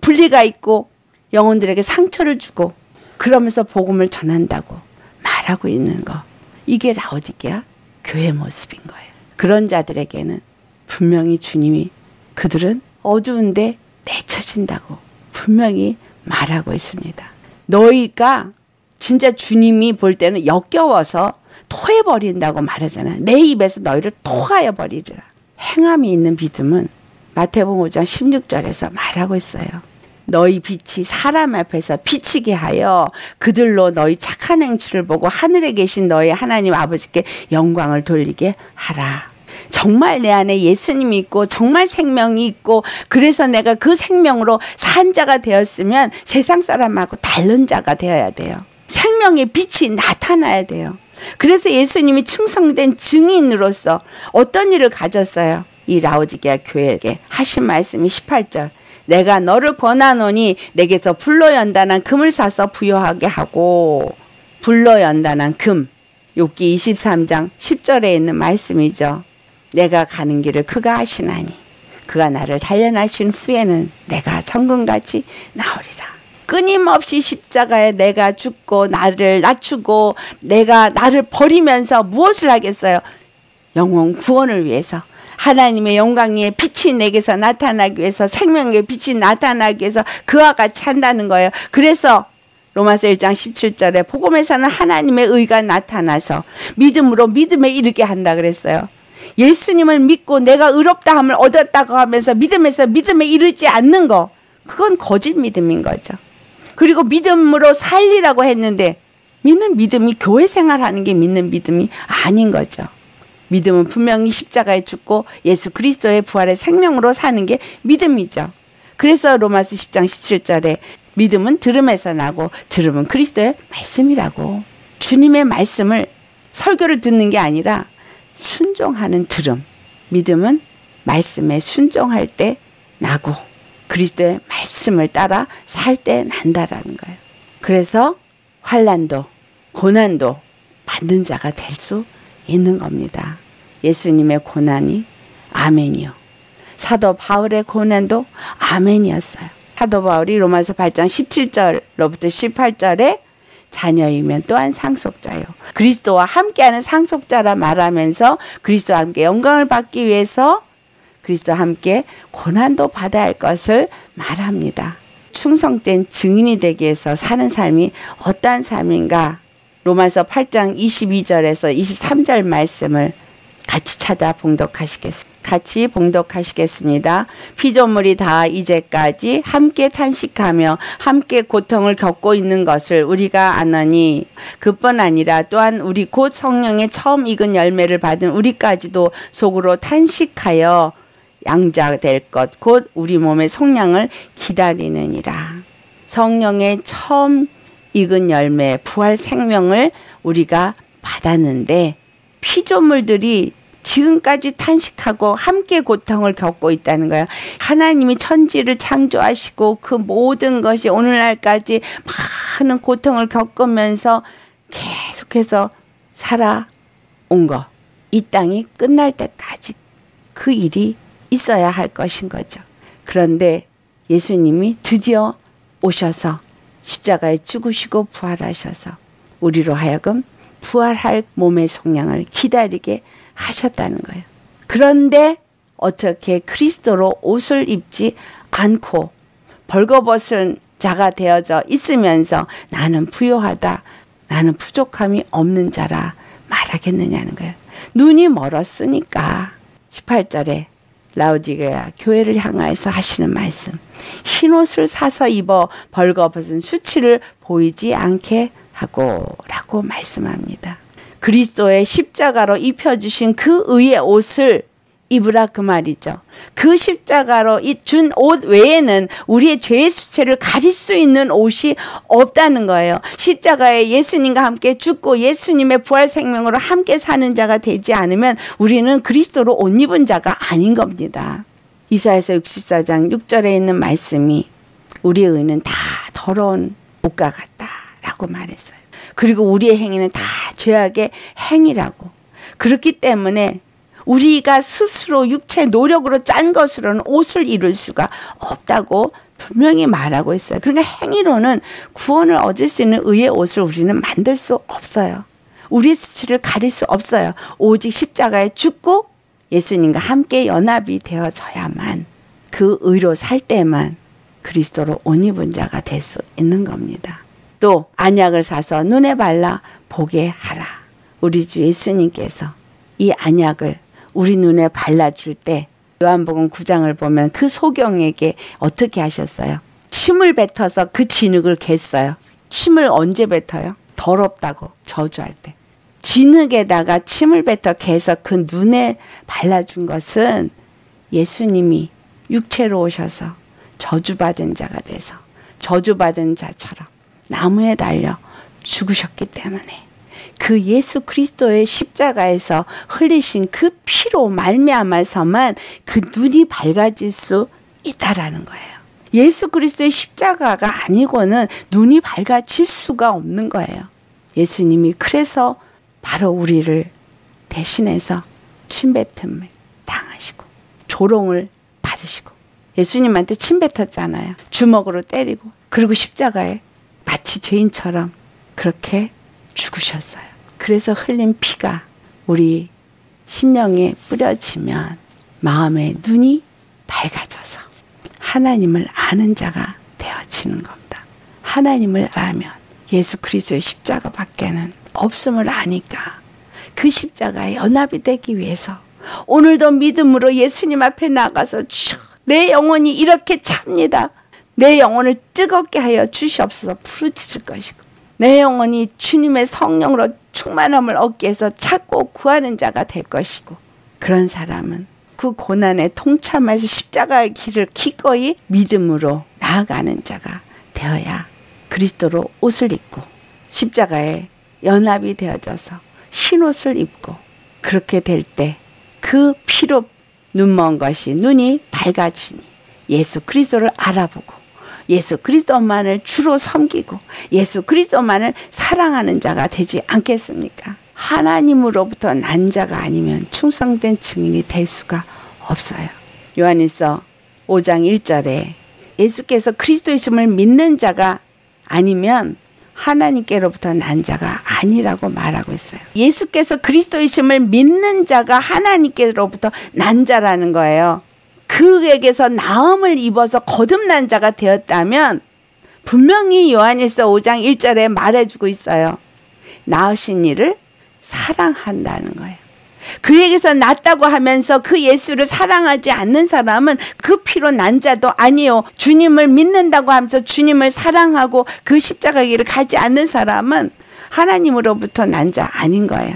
분리가 있고 영혼들에게 상처를 주고, 그러면서 복음을 전한다고 말하고 있는 거, 이게 라오디기아 교회 모습인 거예요. 그런 자들에게는 분명히 주님이 그들은 어두운데 내쳐진다고 분명히 말하고 있습니다. 너희가 진짜 주님이 볼 때는 역겨워서 토해버린다고 말하잖아요. 내 입에서 너희를 토하여버리리라. 행함이 있는 믿음은 마태복음 오 장 십육 절에서 말하고 있어요. 너희 빛이 사람 앞에서 비치게 하여 그들로 너희 착한 행실를 보고 하늘에 계신 너희 하나님 아버지께 영광을 돌리게 하라. 정말 내 안에 예수님이 있고 정말 생명이 있고, 그래서 내가 그 생명으로 산 자가 되었으면 세상 사람하고 다른 자가 되어야 돼요. 생명의 빛이 나타나야 돼요. 그래서 예수님이 충성된 증인으로서 어떤 일을 가졌어요? 이 라오디기아 교회에게 하신 말씀이 십팔 절, 내가 너를 권하노니 내게서 불로 연단한 금을 사서 부여하게 하고. 불로 연단한 금, 욥기 이십삼 장 십 절에 있는 말씀이죠. 내가 가는 길을 그가 아시나니 그가 나를 단련하신 후에는 내가 천금같이 나오리라. 끊임없이 십자가에 내가 죽고 나를 낮추고 내가 나를 버리면서 무엇을 하겠어요? 영혼 구원을 위해서, 하나님의 영광의 빛이 내게서 나타나기 위해서, 생명의 빛이 나타나기 위해서 그와 같이 한다는 거예요. 그래서 로마서 일 장 십칠 절에 복음에서는 하나님의 의가 나타나서 믿음으로 믿음에 이르게 한다 그랬어요. 예수님을 믿고 내가 의롭다함을 얻었다고 하면서 믿음에서 믿음에 이르지 않는 거, 그건 거짓 믿음인 거죠. 그리고 믿음으로 살리라고 했는데 믿는 믿음이 교회 생활하는 게 믿는 믿음이 아닌 거죠. 믿음은 분명히 십자가에 죽고 예수 그리스도의 부활의 생명으로 사는 게 믿음이죠. 그래서 로마서 십 장 십칠 절에 믿음은 들음에서 나고 들음은 그리스도의 말씀이라고, 주님의 말씀을 설교를 듣는 게 아니라 순종하는 들음, 믿음은 말씀에 순종할 때 나고 그리스도의 말씀을 따라 살 때 난다라는 거예요. 그래서 환난도 고난도 받는 자가 될 수 있는 겁니다. 예수님의 고난이 아멘이요, 사도 바울의 고난도 아멘이었어요. 사도 바울이 로마서 팔 장 십칠 절로부터 십팔 절에 자녀이면 또한 상속자요, 그리스도와 함께하는 상속자라 말하면서 그리스도와 함께 영광을 받기 위해서 그리스도와 함께 고난도 받아야 할 것을 말합니다. 충성된 증인이 되기 위해서 사는 삶이 어떠한 삶인가? 로마서 팔 장 이십이 절에서 이십삼 절 말씀을 같이 찾아 봉독하시겠습니다. 같이 봉독하시겠습니다. 피조물이 다 이제까지 함께 탄식하며 함께 고통을 겪고 있는 것을 우리가 아느니, 그뿐 아니라 또한 우리 곧 성령의 처음 익은 열매를 받은 우리까지도 속으로 탄식하여 양자 될 것 곧 우리 몸의 속량을 기다리느니라. 성령의 처음 익은 열매, 부활 생명을 우리가 받았는데 피조물들이 지금까지 탄식하고 함께 고통을 겪고 있다는 거예요. 하나님이 천지를 창조하시고 그 모든 것이 오늘날까지 많은 고통을 겪으면서 계속해서 살아온 거, 이 땅이 끝날 때까지 그 일이 있어야 할 것인 거죠. 그런데 예수님이 드디어 오셔서 십자가에 죽으시고 부활하셔서 우리로 하여금 부활할 몸의 속량을 기다리게 하셨다는 거예요. 그런데 어떻게 그리스도로 옷을 입지 않고 벌거벗은 자가 되어져 있으면서 나는 부요하다, 나는 부족함이 없는 자라 말하겠느냐는 거예요. 눈이 멀었으니까. 십팔 절에 라오디기아 교회를 향하여서 하시는 말씀, 흰옷을 사서 입어 벌거벗은 수치를 보이지 않게 하고 라고 말씀합니다. 그리스도의 십자가로 입혀주신 그 의의 옷을 입으라 그 말이죠. 그 십자가로 준 옷 외에는 우리의 죄의 수치를 가릴 수 있는 옷이 없다는 거예요. 십자가에 예수님과 함께 죽고 예수님의 부활 생명으로 함께 사는 자가 되지 않으면 우리는 그리스도로 옷 입은 자가 아닌 겁니다. 이사야서 육십사 장 육 절에 있는 말씀이 우리의 의는 다 더러운 옷과 같다라고 말했어요. 그리고 우리의 행위는 다 죄악의 행위라고. 그렇기 때문에 우리가 스스로 육체 노력으로 짠 것으로는 옷을 이룰 수가 없다고 분명히 말하고 있어요. 그러니까 행위로는 구원을 얻을 수 있는 의의 옷을 우리는 만들 수 없어요. 우리의 수치를 가릴 수 없어요. 오직 십자가에 죽고 예수님과 함께 연합이 되어져야만, 그 의로 살 때만 그리스도로 옷 입은 자가 될 수 있는 겁니다. 또 안약을 사서 눈에 발라 보게 하라. 우리 주 예수님께서 이 안약을 우리 눈에 발라줄 때 요한복음 구 장을 보면 그 소경에게 어떻게 하셨어요? 침을 뱉어서 그 진흙을 갰어요. 침을 언제 뱉어요? 더럽다고 저주할 때. 진흙에다가 침을 뱉어 개서 그 눈에 발라준 것은 예수님이 육체로 오셔서 저주받은 자가 돼서 저주받은 자처럼 나무에 달려 죽으셨기 때문에 그 예수 그리스도의 십자가에서 흘리신 그 피로 말미암아서만 그 눈이 밝아질 수 있다라는 거예요. 예수 그리스도의 십자가가 아니고는 눈이 밝아질 수가 없는 거예요. 예수님이 그래서 바로 우리를 대신해서 침뱉음을 당하시고 조롱을 받으시고, 예수님한테 침뱉었잖아요. 주먹으로 때리고, 그리고 십자가에 마치 죄인처럼 그렇게 죽으셨어요. 그래서 흘린 피가 우리 심령에 뿌려지면 마음의 눈이 밝아져서 하나님을 아는 자가 되어지는 겁니다. 하나님을 알면 예수 그리스도의 십자가 밖에는 없음을 아니까 그 십자가에 연합이 되기 위해서 오늘도 믿음으로 예수님 앞에 나가서 내 영혼이 이렇게 찹니다. 내 영혼을 뜨겁게 하여 주시옵소서 부르짖을 것이고 내 영혼이 주님의 성령으로 충만함을 얻기 위해서 찾고 구하는 자가 될 것이고 그런 사람은 그 고난에 통참해서 십자가의 길을 기꺼이 믿음으로 나아가는 자가 되어야 그리스도로 옷을 입고 십자가에 연합이 되어져서 흰옷을 입고 그렇게 될 때 그 피로 눈먼 것이 눈이 밝아지니 예수 그리스도를 알아보고 예수 그리스도만을 주로 섬기고 예수 그리스도만을 사랑하는 자가 되지 않겠습니까? 하나님으로부터 난 자가 아니면 충성된 증인이 될 수가 없어요. 요한일서 오 장 일 절에 예수께서 그리스도이심을 믿는 자가 아니면 하나님께로부터 난 자가 아니라고 말하고 있어요. 예수께서 그리스도이심을 믿는 자가 하나님께로부터 난 자라는 거예요. 그에게서 나음을 입어서 거듭난 자가 되었다면 분명히 요한일서 오 장 일 절에 말해주고 있어요. 낳으신 이를 사랑한다는 거예요. 그에게서 낳았다고 하면서 그 예수를 사랑하지 않는 사람은 그 피로 난 자도 아니요. 주님을 믿는다고 하면서 주님을 사랑하고 그 십자가 길을 가지 않는 사람은 하나님으로부터 난 자 아닌 거예요.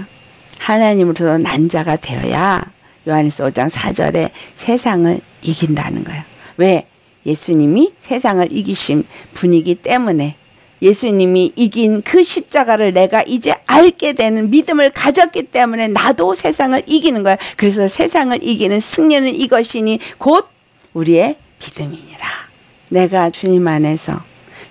하나님으로부터 난 자가 되어야 요한일서 오 장 사 절에 세상을 이긴다는 거예요. 왜? 예수님이 세상을 이기신 분이기 때문에 예수님이 이긴 그 십자가를 내가 이제 알게 되는 믿음을 가졌기 때문에 나도 세상을 이기는 거야. 그래서 세상을 이기는 승리는 이것이니 곧 우리의 믿음이니라. 내가 주님 안에서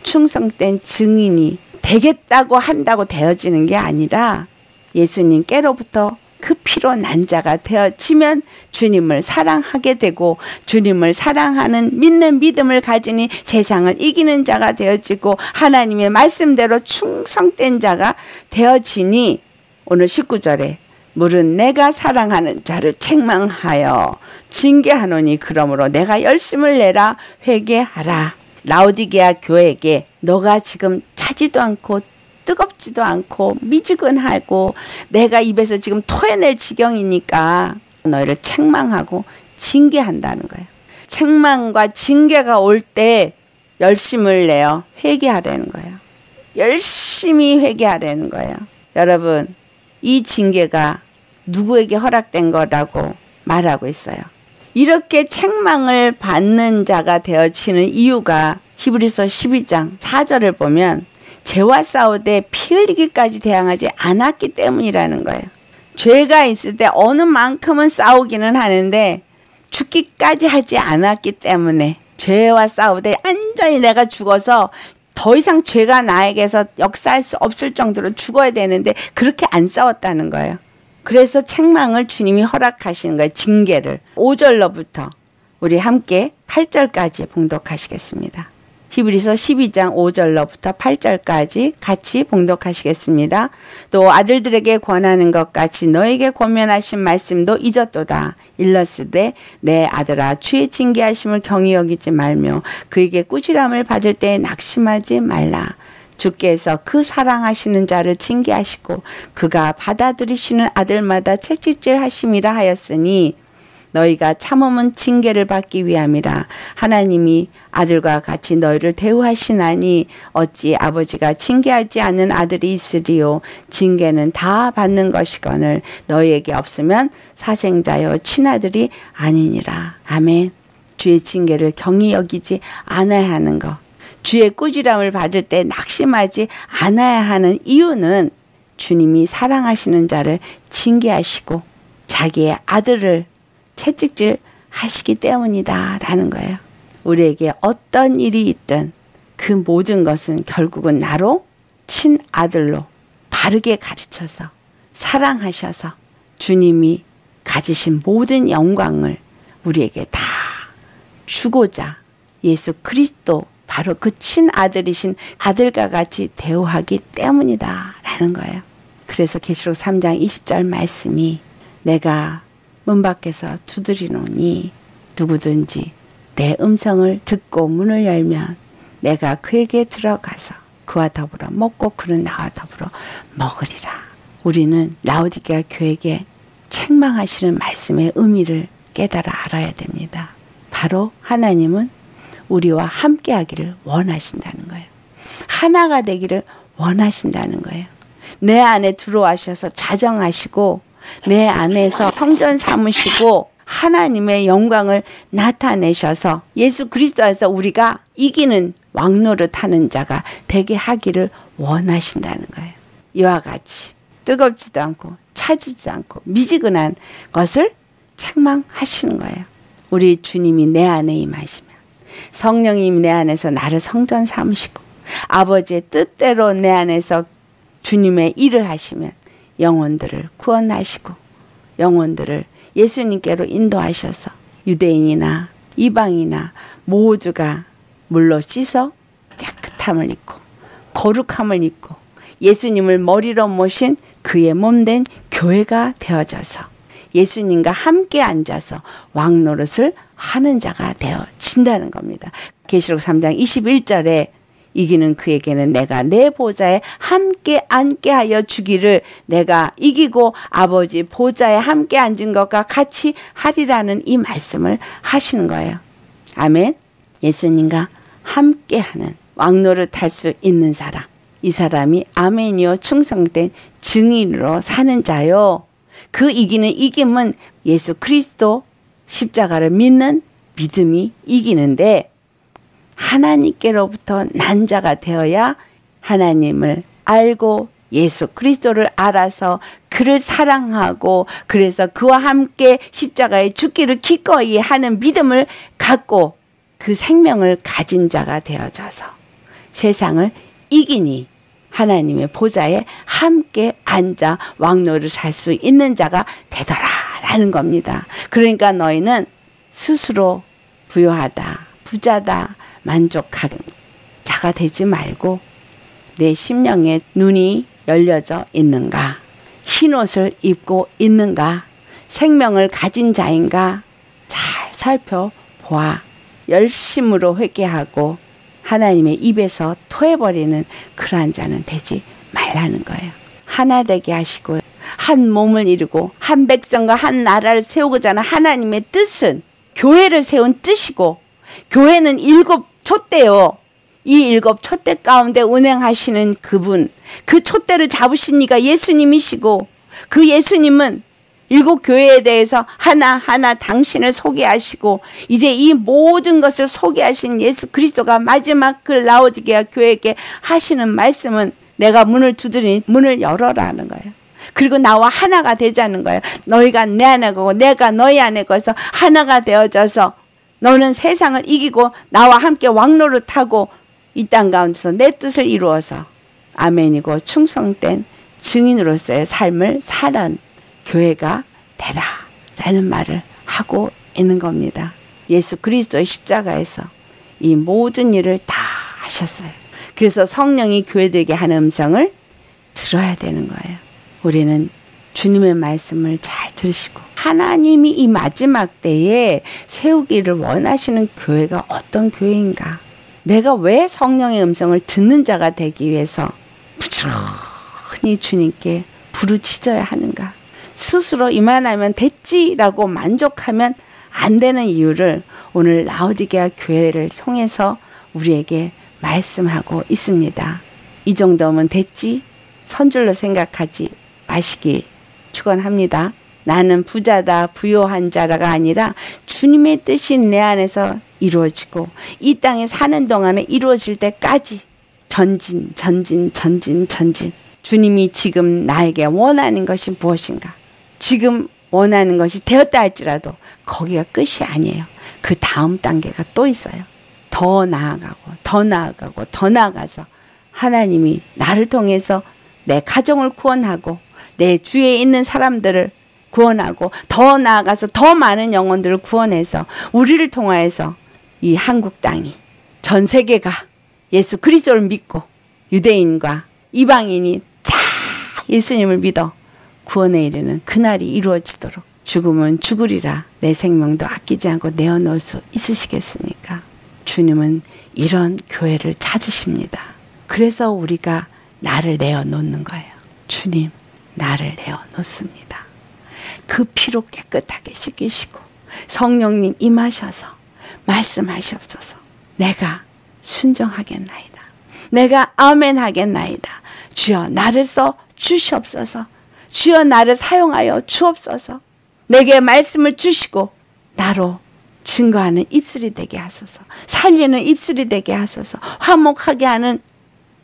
충성된 증인이 되겠다고 한다고 되어지는 게 아니라 예수님께로부터 그 피로 난 자가 되어지면 주님을 사랑하게 되고 주님을 사랑하는 믿는 믿음을 가지니 세상을 이기는 자가 되어지고 하나님의 말씀대로 충성된 자가 되어지니 오늘 십구 절에 물은 내가 사랑하는 자를 책망하여 징계하노니 그러므로 내가 열심을 내라 회개하라. 라오디기아 교회에게 너가 지금 차지도 않고 뜨겁지도 않고 미지근하고 내가 입에서 지금 토해낼 지경이니까 너희를 책망하고 징계한다는 거예요. 책망과 징계가 올 때 열심을 내어 회개하라는 거예요. 열심히 회개하라는 거예요. 여러분, 이 징계가 누구에게 허락된 거라고 말하고 있어요. 이렇게 책망을 받는 자가 되어지는 이유가 히브리서 십일 장 사 절을 보면 죄와 싸우되 피 흘리기까지 대항하지 않았기 때문이라는 거예요. 죄가 있을 때 어느 만큼은 싸우기는 하는데 죽기까지 하지 않았기 때문에 죄와 싸우되 완전히 내가 죽어서 더 이상 죄가 나에게서 역사할 수 없을 정도로 죽어야 되는데 그렇게 안 싸웠다는 거예요. 그래서 책망을 주님이 허락하시는 거예요. 징계를. 오 절로부터 우리 함께 팔 절까지 봉독하시겠습니다. 히브리서 십이 장 오 절로부터 팔 절까지 같이 봉독하시겠습니다. 또 아들들에게 권하는 것 같이 너에게 권면하신 말씀도 잊었도다. 일렀으되 내 아들아 주의 징계하심을 경히 여기지 말며 그에게 꾸지람을 받을 때에 낙심하지 말라. 주께서 그 사랑하시는 자를 징계하시고 그가 받아들이시는 아들마다 채찍질하심이라 하였으니 너희가 참음은 징계를 받기 위함이라. 하나님이 아들과 같이 너희를 대우하시나니 어찌 아버지가 징계하지 않는 아들이 있으리요. 징계는 다 받는 것이거늘 너희에게 없으면 사생자여 친아들이 아니니라. 아멘. 주의 징계를 경히 여기지 않아야 하는 것, 주의 꾸지람을 받을 때 낙심하지 않아야 하는 이유는 주님이 사랑하시는 자를 징계하시고 자기의 아들을 채찍질 하시기 때문이다 라는 거예요. 우리에게 어떤 일이 있든 그 모든 것은 결국은 나로 친아들로 바르게 가르쳐서 사랑하셔서 주님이 가지신 모든 영광을 우리에게 다 주고자 예수 그리스도 바로 그 친아들이신 아들과 같이 대우하기 때문이다 라는 거예요. 그래서 계시록 삼 장 이십 절 말씀이 내가 문 밖에서 두드리노니 누구든지 내 음성을 듣고 문을 열면 내가 그에게 들어가서 그와 더불어 먹고 그는 나와 더불어 먹으리라. 우리는 라오디기아 교회에게 책망하시는 말씀의 의미를 깨달아 알아야 됩니다. 바로 하나님은 우리와 함께 하기를 원하신다는 거예요. 하나가 되기를 원하신다는 거예요. 내 안에 들어와셔서 자정하시고 내 안에서 성전 삼으시고 하나님의 영광을 나타내셔서 예수 그리스도 안에서 우리가 이기는 왕노릇 하는 자가 되게 하기를 원하신다는 거예요. 이와 같이 뜨겁지도 않고 차지지도 않고 미지근한 것을 책망하시는 거예요. 우리 주님이 내 안에 임하시면 성령이 내 안에서 나를 성전 삼으시고 아버지의 뜻대로 내 안에서 주님의 일을 하시면 영혼들을 구원하시고 영혼들을 예수님께로 인도하셔서 유대인이나 이방이나 모두가 물로 씻어 깨끗함을 입고 거룩함을 입고 예수님을 머리로 모신 그의 몸된 교회가 되어져서 예수님과 함께 앉아서 왕노릇을 하는 자가 되어진다는 겁니다. 계시록 삼 장 이십일 절에 이기는 그에게는 내가 내 보좌에 함께 앉게 하여 주기를 내가 이기고 아버지 보좌에 함께 앉은 것과 같이 하리라는 이 말씀을 하시는 거예요. 아멘. 예수님과 함께하는 왕노릇 할 수 있는 사람, 이 사람이 아멘이요 충성된 증인으로 사는 자요. 그 이기는 이김은 예수 그리스도 십자가를 믿는 믿음이 이기는데 하나님께로부터 난 자가 되어야 하나님을 알고 예수 그리스도를 알아서 그를 사랑하고 그래서 그와 함께 십자가의 죽기를 기꺼이 하는 믿음을 갖고 그 생명을 가진 자가 되어져서 세상을 이기니 하나님의 보좌에 함께 앉아 왕노릇을 할 수 있는 자가 되더라라는 겁니다. 그러니까 너희는 스스로 부유하다, 부자다, 만족한 자가 되지 말고 내 심령에 눈이 열려져 있는가, 흰 옷을 입고 있는가, 생명을 가진 자인가 잘 살펴보아 열심으로 회개하고 하나님의 입에서 토해버리는 그러한 자는 되지 말라는 거예요. 하나 되게 하시고 한 몸을 이루고 한 백성과 한 나라를 세우고자 하는 하나님의 뜻은 교회를 세운 뜻이고 교회는 일곱 촛대요. 이 일곱 촛대 가운데 운행하시는 그분, 그 촛대를 잡으신 이가 예수님이시고 그 예수님은 일곱 교회에 대해서 하나하나 당신을 소개하시고 이제 이 모든 것을 소개하신 예수 그리스도가 마지막 그 라오디기아 교회에게 하시는 말씀은 내가 문을 두드리니 문을 열어라는 거예요. 그리고 나와 하나가 되자는 거예요. 너희가 내 안에 거고 내가 너희 안에 거서 하나가 되어져서 너는 세상을 이기고 나와 함께 왕노릇하고 이 땅 가운데서 내 뜻을 이루어서 아멘이고 충성된 증인으로서의 삶을 살아는 교회가 되라 라는 말을 하고 있는 겁니다. 예수 그리스도의 십자가에서 이 모든 일을 다 하셨어요. 그래서 성령이 교회들에게 하는 음성을 들어야 되는 거예요. 우리는 주님의 말씀을 잘 들으시고 하나님이 이 마지막 때에 세우기를 원하시는 교회가 어떤 교회인가, 내가 왜 성령의 음성을 듣는 자가 되기 위해서 부지런히 주님께 부르짖어야 하는가, 스스로 이만하면 됐지라고 만족하면 안 되는 이유를 오늘 라오디기아 교회를 통해서 우리에게 말씀하고 있습니다. 이 정도면 됐지 선줄로 생각하지 마시길 축원합니다. 나는 부자다, 부요한 자라가 아니라 주님의 뜻이 내 안에서 이루어지고 이 땅에 사는 동안에 이루어질 때까지 전진, 전진, 전진, 전진. 주님이 지금 나에게 원하는 것이 무엇인가? 지금 원하는 것이 되었다 할지라도 거기가 끝이 아니에요. 그 다음 단계가 또 있어요. 더 나아가고 더 나아가고 더 나아가서 하나님이 나를 통해서 내 가정을 구원하고 내 주위에 있는 사람들을 구원하고 더 나아가서 더 많은 영혼들을 구원해서 우리를 통하여서 이 한국 땅이 전 세계가 예수 그리스도를 믿고 유대인과 이방인이 다 예수님을 믿어 구원에 이르는 그날이 이루어지도록 죽음은 죽으리라 내 생명도 아끼지 않고 내어놓을 수 있으시겠습니까? 주님은 이런 교회를 찾으십니다. 그래서 우리가 나를 내어놓는 거예요. 주님, 나를 내어놓습니다. 그 피로 깨끗하게 씻기시고 성령님 임하셔서 말씀하시옵소서. 내가 순종하겠나이다. 내가 아멘하겠나이다. 주여 나를 써 주시옵소서. 주여 나를 사용하여 주옵소서. 내게 말씀을 주시고 나로 증거하는 입술이 되게 하소서. 살리는 입술이 되게 하소서. 화목하게 하는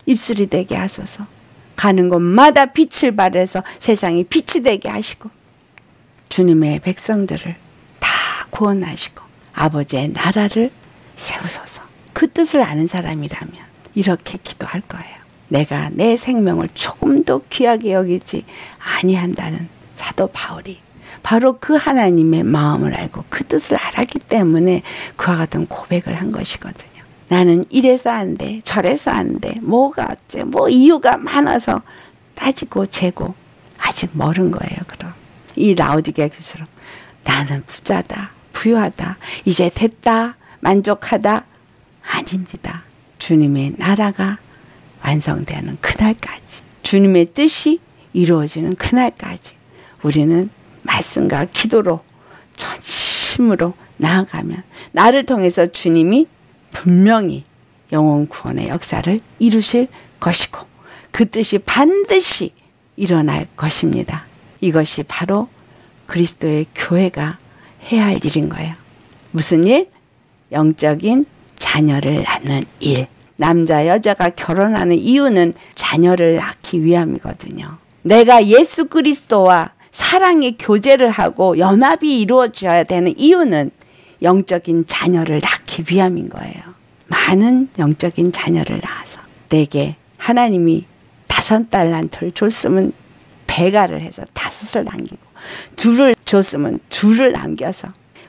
입술이 되게 하소서. 가는 곳마다 빛을 발해서 세상이 빛이 되게 하시고 주님의 백성들을 다 구원하시고 아버지의 나라를 세우소서. 그 뜻을 아는 사람이라면 이렇게 기도할 거예요. 내가 내 생명을 조금도 귀하게 여기지 아니한다는 사도 바울이 바로 그 하나님의 마음을 알고 그 뜻을 알았기 때문에 그와 같은 고백을 한 것이거든요. 나는 이래서 안 돼, 저래서 안 돼, 뭐가 어째, 뭐 이유가 많아서 따지고 재고 아직 멀은 거예요. 그럼 이 라오디기아 교회처럼 나는 부자다, 부유하다, 이제 됐다, 만족하다 아닙니다. 주님의 나라가 완성되는 그날까지, 주님의 뜻이 이루어지는 그날까지 우리는 말씀과 기도로 전심으로 나아가면 나를 통해서 주님이 분명히 영혼 구원의 역사를 이루실 것이고 그 뜻이 반드시 일어날 것입니다. 이것이 바로 그리스도의 교회가 해야 할 일인 거예요. 무슨 일? 영적인 자녀를 낳는 일. 남자 여자가 결혼하는 이유는 자녀를 낳기 위함이거든요. 내가 예수 그리스도와 사랑의 교제를 하고 연합이 이루어져야 되는 이유는 영적인 자녀를 낳기 위함인 거예요. 많은 영적인 자녀를 낳아서 내게 하나님이 다섯 달란트를 줬으면 배가를 해서 다섯을 남기고 둘을 줬으면 둘을 남겨서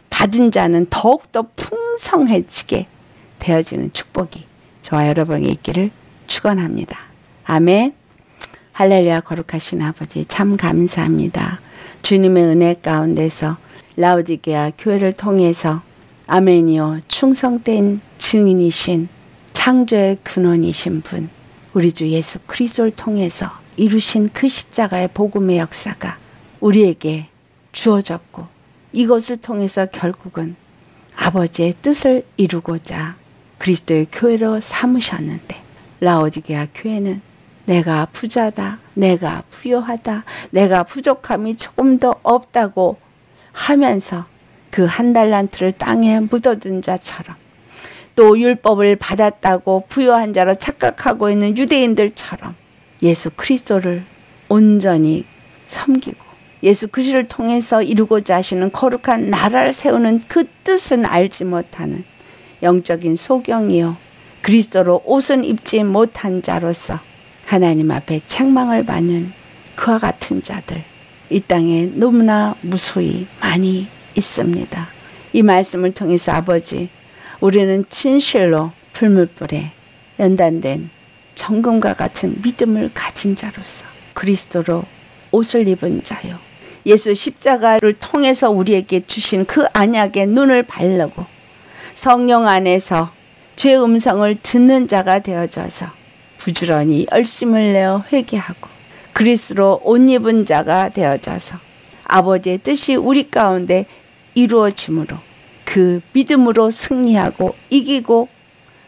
받은 자는 더욱더 풍성해지게 되어지는 축복이 저와 여러분에게 있기를 축원합니다. 아멘. 할렐루야. 거룩하신 아버지 참 감사합니다. 주님의 은혜 가운데서 라오디기아 교회를 통해서 아멘이요 충성된 증인이신 창조의 근원이신 분 우리 주 예수 그리스도를 통해서 이루신 그 십자가의 복음의 역사가 우리에게 주어졌고 이것을 통해서 결국은 아버지의 뜻을 이루고자 그리스도의 교회로 삼으셨는데 라오디기아 교회는 내가 부자다, 내가 부유하다, 내가 부족함이 조금 더 없다고 하면서 그 한 달란트를 땅에 묻어둔 자처럼 또 율법을 받았다고 부유한 자로 착각하고 있는 유대인들처럼 예수 그리스도를 온전히 섬기고 예수 그리스도를 통해서 이루고자 하시는 거룩한 나라를 세우는 그 뜻은 알지 못하는 영적인 소경이요 그리스도로 옷은 입지 못한 자로서 하나님 앞에 책망을 받는 그와 같은 자들 이 땅에 너무나 무수히 많이 있습니다. 이 말씀을 통해서 아버지 우리는 진실로 풀물불에 연단된 정금과 같은 믿음을 가진 자로서 그리스도로 옷을 입은 자요 예수 십자가를 통해서 우리에게 주신 그 언약에 눈을 바르고 성령 안에서 죄의 음성을 듣는 자가 되어져서 부지런히 열심을 내어 회개하고 그리스도로 옷 입은 자가 되어져서 아버지의 뜻이 우리 가운데 이루어짐으로 그 믿음으로 승리하고 이기고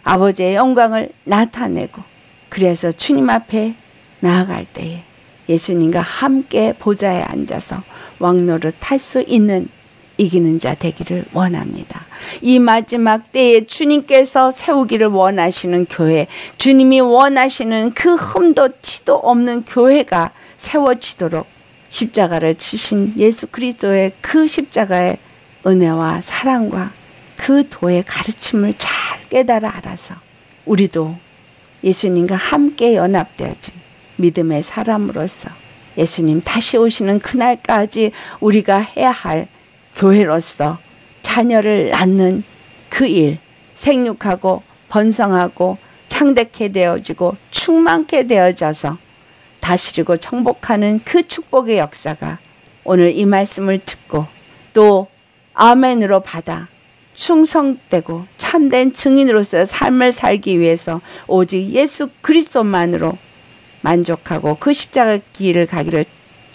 아버지의 영광을 나타내고 그래서 주님 앞에 나아갈 때에 예수님과 함께 보좌에 앉아서 왕노릇 할 수 있는 이기는 자 되기를 원합니다. 이 마지막 때에 주님께서 세우기를 원하시는 교회, 주님이 원하시는 그 흠도 치도 없는 교회가 세워지도록 십자가를 치신 예수 그리스도의 그 십자가의 은혜와 사랑과 그 도의 가르침을 잘 깨달아 알아서 우리도 예수님과 함께 연합되어진 믿음의 사람으로서 예수님 다시 오시는 그날까지 우리가 해야 할 교회로서 자녀를 낳는 그 일, 생육하고 번성하고 창대케 되어지고 충만케 되어져서 다스리고 정복하는 그 축복의 역사가 오늘 이 말씀을 듣고 또 아멘으로 받아 충성되고 참된 증인으로서 삶을 살기 위해서 오직 예수 그리스도만으로 만족하고 그 십자가 길을 가기를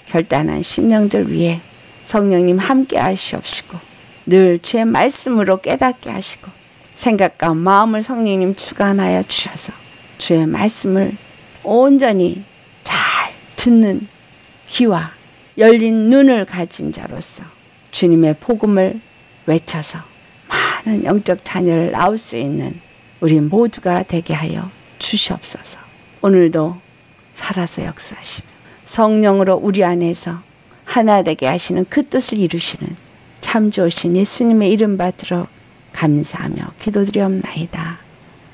결단한 심령들 위해 성령님 함께 하시옵시고 늘 주의 말씀으로 깨닫게 하시고 생각과 마음을 성령님 주관하여 주셔서 주의 말씀을 온전히 잘 듣는 귀와 열린 눈을 가진 자로서 주님의 복음을 외쳐서 많은 영적 자녀를 낳을 수 있는 우리 모두가 되게 하여 주시옵소서. 오늘도 살아서 역사하시며 성령으로 우리 안에서 하나 되게 하시는 그 뜻을 이루시는 참 좋으신 예수님의 이름 받들어 감사하며 기도드리옵나이다.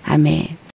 아멘.